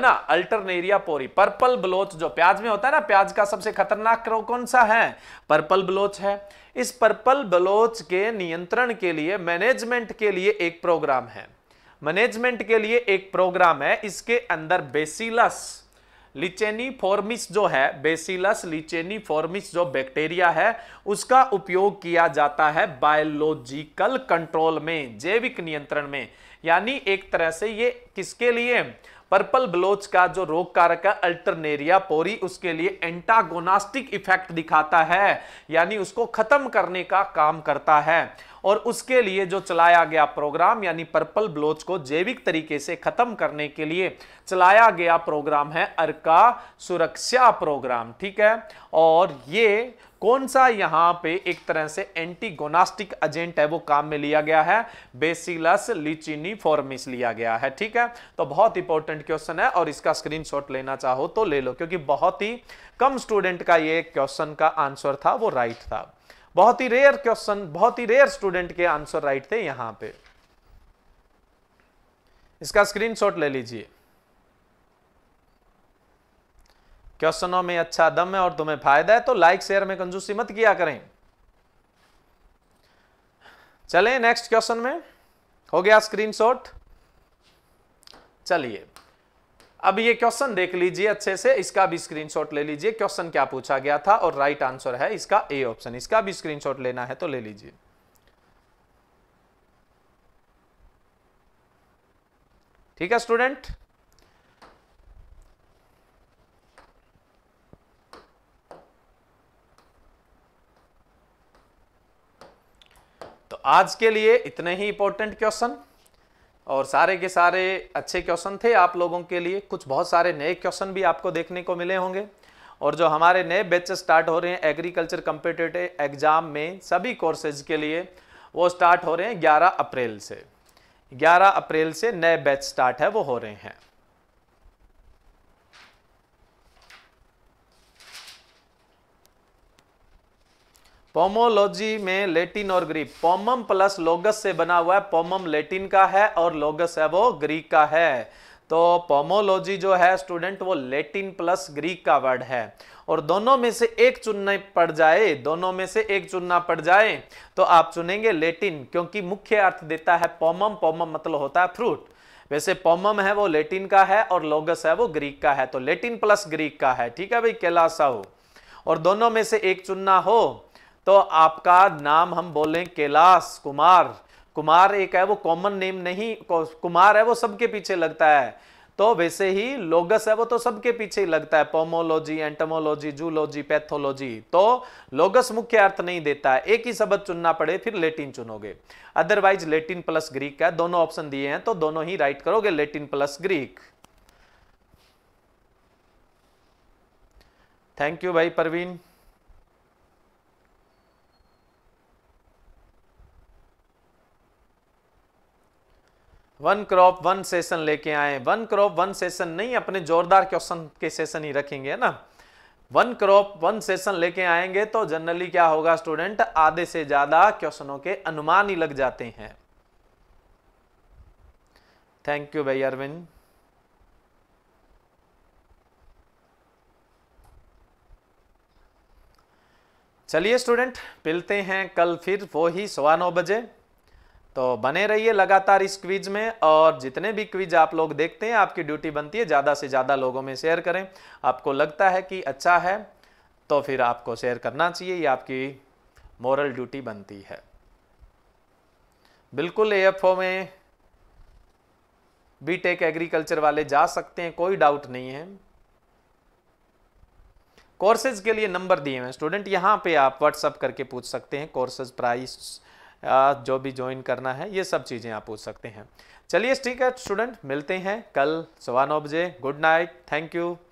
ना, अल्टरनेरिया पोरी, पर्पल ब्लोच जो प्याज में होता है ना, प्याज का सबसे खतरनाक रोग कौन सा है? पर्पल ब्लोच है। इस पर्पल ब्लोच के नियंत्रण के लिए, मैनेजमेंट के लिए एक प्रोग्राम है, मैनेजमेंट के लिए एक प्रोग्राम है। इसके अंदर बेसिलस लिचेनीफॉर्मिस जो है, बेसिलस लिचेनीफॉर्मिस जो बैक्टीरिया है उसका उपयोग किया जाता है बायोलॉजिकल कंट्रोल में, जैविक नियंत्रण में। यानी एक तरह से ये किसके लिए, पर्पल ब्लोच का जो रोग कारक है अल्टरनेरिया पोरी, उसके लिए एंटागोनिस्टिक इफेक्ट दिखाता है यानी उसको खत्म करने का काम करता है। और उसके लिए जो चलाया गया प्रोग्राम यानी पर्पल ब्लोच को जैविक तरीके से खत्म करने के लिए चलाया गया प्रोग्राम है अर्का सुरक्षा प्रोग्राम, ठीक है। और ये कौन सा यहाँ पे एक तरह से एंटीगोनास्टिक एजेंट है वो काम में लिया गया है, बेसिलस लिचेनीफॉर्मिस लिया गया है, ठीक है। तो बहुत इंपॉर्टेंट क्वेश्चन है और इसका स्क्रीनशॉट लेना चाहो तो ले लो क्योंकि बहुत ही कम स्टूडेंट का ये क्वेश्चन का आंसर था वो राइट था, बहुत ही रेयर क्वेश्चन, बहुत ही रेयर स्टूडेंट के आंसर राइट थे यहाँ पे। इसका स्क्रीनशॉट ले लीजिए। क्वेश्चनों में अच्छा दम है और तुम्हें फायदा है तो लाइक शेयर में कंजूसी मत किया करें। चलें नेक्स्ट क्वेश्चन में, हो गया स्क्रीनशॉट। चलिए अब ये क्वेश्चन देख लीजिए अच्छे से, इसका भी स्क्रीनशॉट ले लीजिए। क्वेश्चन क्या पूछा गया था और राइट आंसर है इसका ए ऑप्शन। इसका भी स्क्रीनशॉट लेना है तो ले लीजिए। ठीक है स्टूडेंट, तो आज के लिए इतने ही इंपॉर्टेंट क्वेश्चन और सारे के सारे अच्छे क्वेश्चन थे आप लोगों के लिए। कुछ बहुत सारे नए क्वेश्चन भी आपको देखने को मिले होंगे और जो हमारे नए बैचेस स्टार्ट हो रहे हैं एग्रीकल्चर कॉम्पिटिटिव एग्जाम में सभी कोर्सेज के लिए, वो स्टार्ट हो रहे हैं 11 अप्रैल से। 11 अप्रैल से नए बैच स्टार्ट है वो हो रहे हैं। पोमोलॉजी में लेटिन और ग्रीक, पोमम प्लस लोगस से बना हुआ है। पोमम लेटिन का है और लोगस है वो ग्रीक का है। तो पोमोलॉजी जो है स्टूडेंट वो लेटिन प्लस ग्रीक का वर्ड है और दोनों में से एक चुनना पड़ जाए, दोनों में से एक चुनना पड़ जाए तो आप चुनेंगे लेटिन, क्योंकि मुख्य अर्थ देता है पोमम। पोमम मतलब होता है फ्रूट। वैसे पोमम है वो लेटिन का है और लोगस है वो ग्रीक का है, तो लेटिन प्लस ग्रीक का है। ठीक है भाई कैलाश साहू, और दोनों में से एक चुनना हो तो आपका नाम हम बोलें कैलाश कुमार। कुमार एक है वो कॉमन नेम नहीं, कुमार है वो सबके पीछे लगता है। तो वैसे ही लोगस है वो तो सबके पीछे ही लगता है, पोमोलॉजी, एंटोमोलॉजी, जूलॉजी, पैथोलॉजी। तो लोगस मुख्य अर्थ नहीं देता है, एक ही शब्द चुनना पड़े फिर लेटिन चुनोगे, अदरवाइज लेटिन प्लस ग्रीक का। दोनों ऑप्शन दिए हैं तो दोनों ही राइट करोगे, Latin plus Greek. Thank you भाई Parveen. One crop one session लेके आए, वन क्रॉप वन सेशन नहीं, अपने जोरदार क्वेश्चन के सेशन ही रखेंगे ना। वन क्रॉप वन सेशन लेके आएंगे तो जनरली क्या होगा स्टूडेंट, आधे से ज्यादा क्वेश्चनों के अनुमान ही लग जाते हैं। थैंक यू भाई अरविंद। चलिए स्टूडेंट मिलते हैं कल फिर वो ही 9:15 बजे। तो बने रहिए लगातार इस क्विज में और जितने भी क्विज आप लोग देखते हैं आपकी ड्यूटी बनती है ज़्यादा से ज़्यादा लोगों में शेयर करें। आपको लगता है कि अच्छा है तो फिर आपको शेयर करना चाहिए, ये आपकी मॉरल ड्यूटी बनती है। बिल्कुल एएफओ में बीटेक एग्रीकल्चर वाले जा सकते हैं, कोई डाउट नहीं है। कोर्सेज के लिए नंबर दिए हैं स्टूडेंट, यहाँ पे आप व्हाट्सअप करके पूछ सकते हैं। कोर्सेज प्राइस जो भी ज्वाइन करना है ये सब चीज़ें आप पूछ सकते हैं। चलिए ठीक है स्टूडेंट मिलते हैं कल 9:15 बजे। Good night, thank you.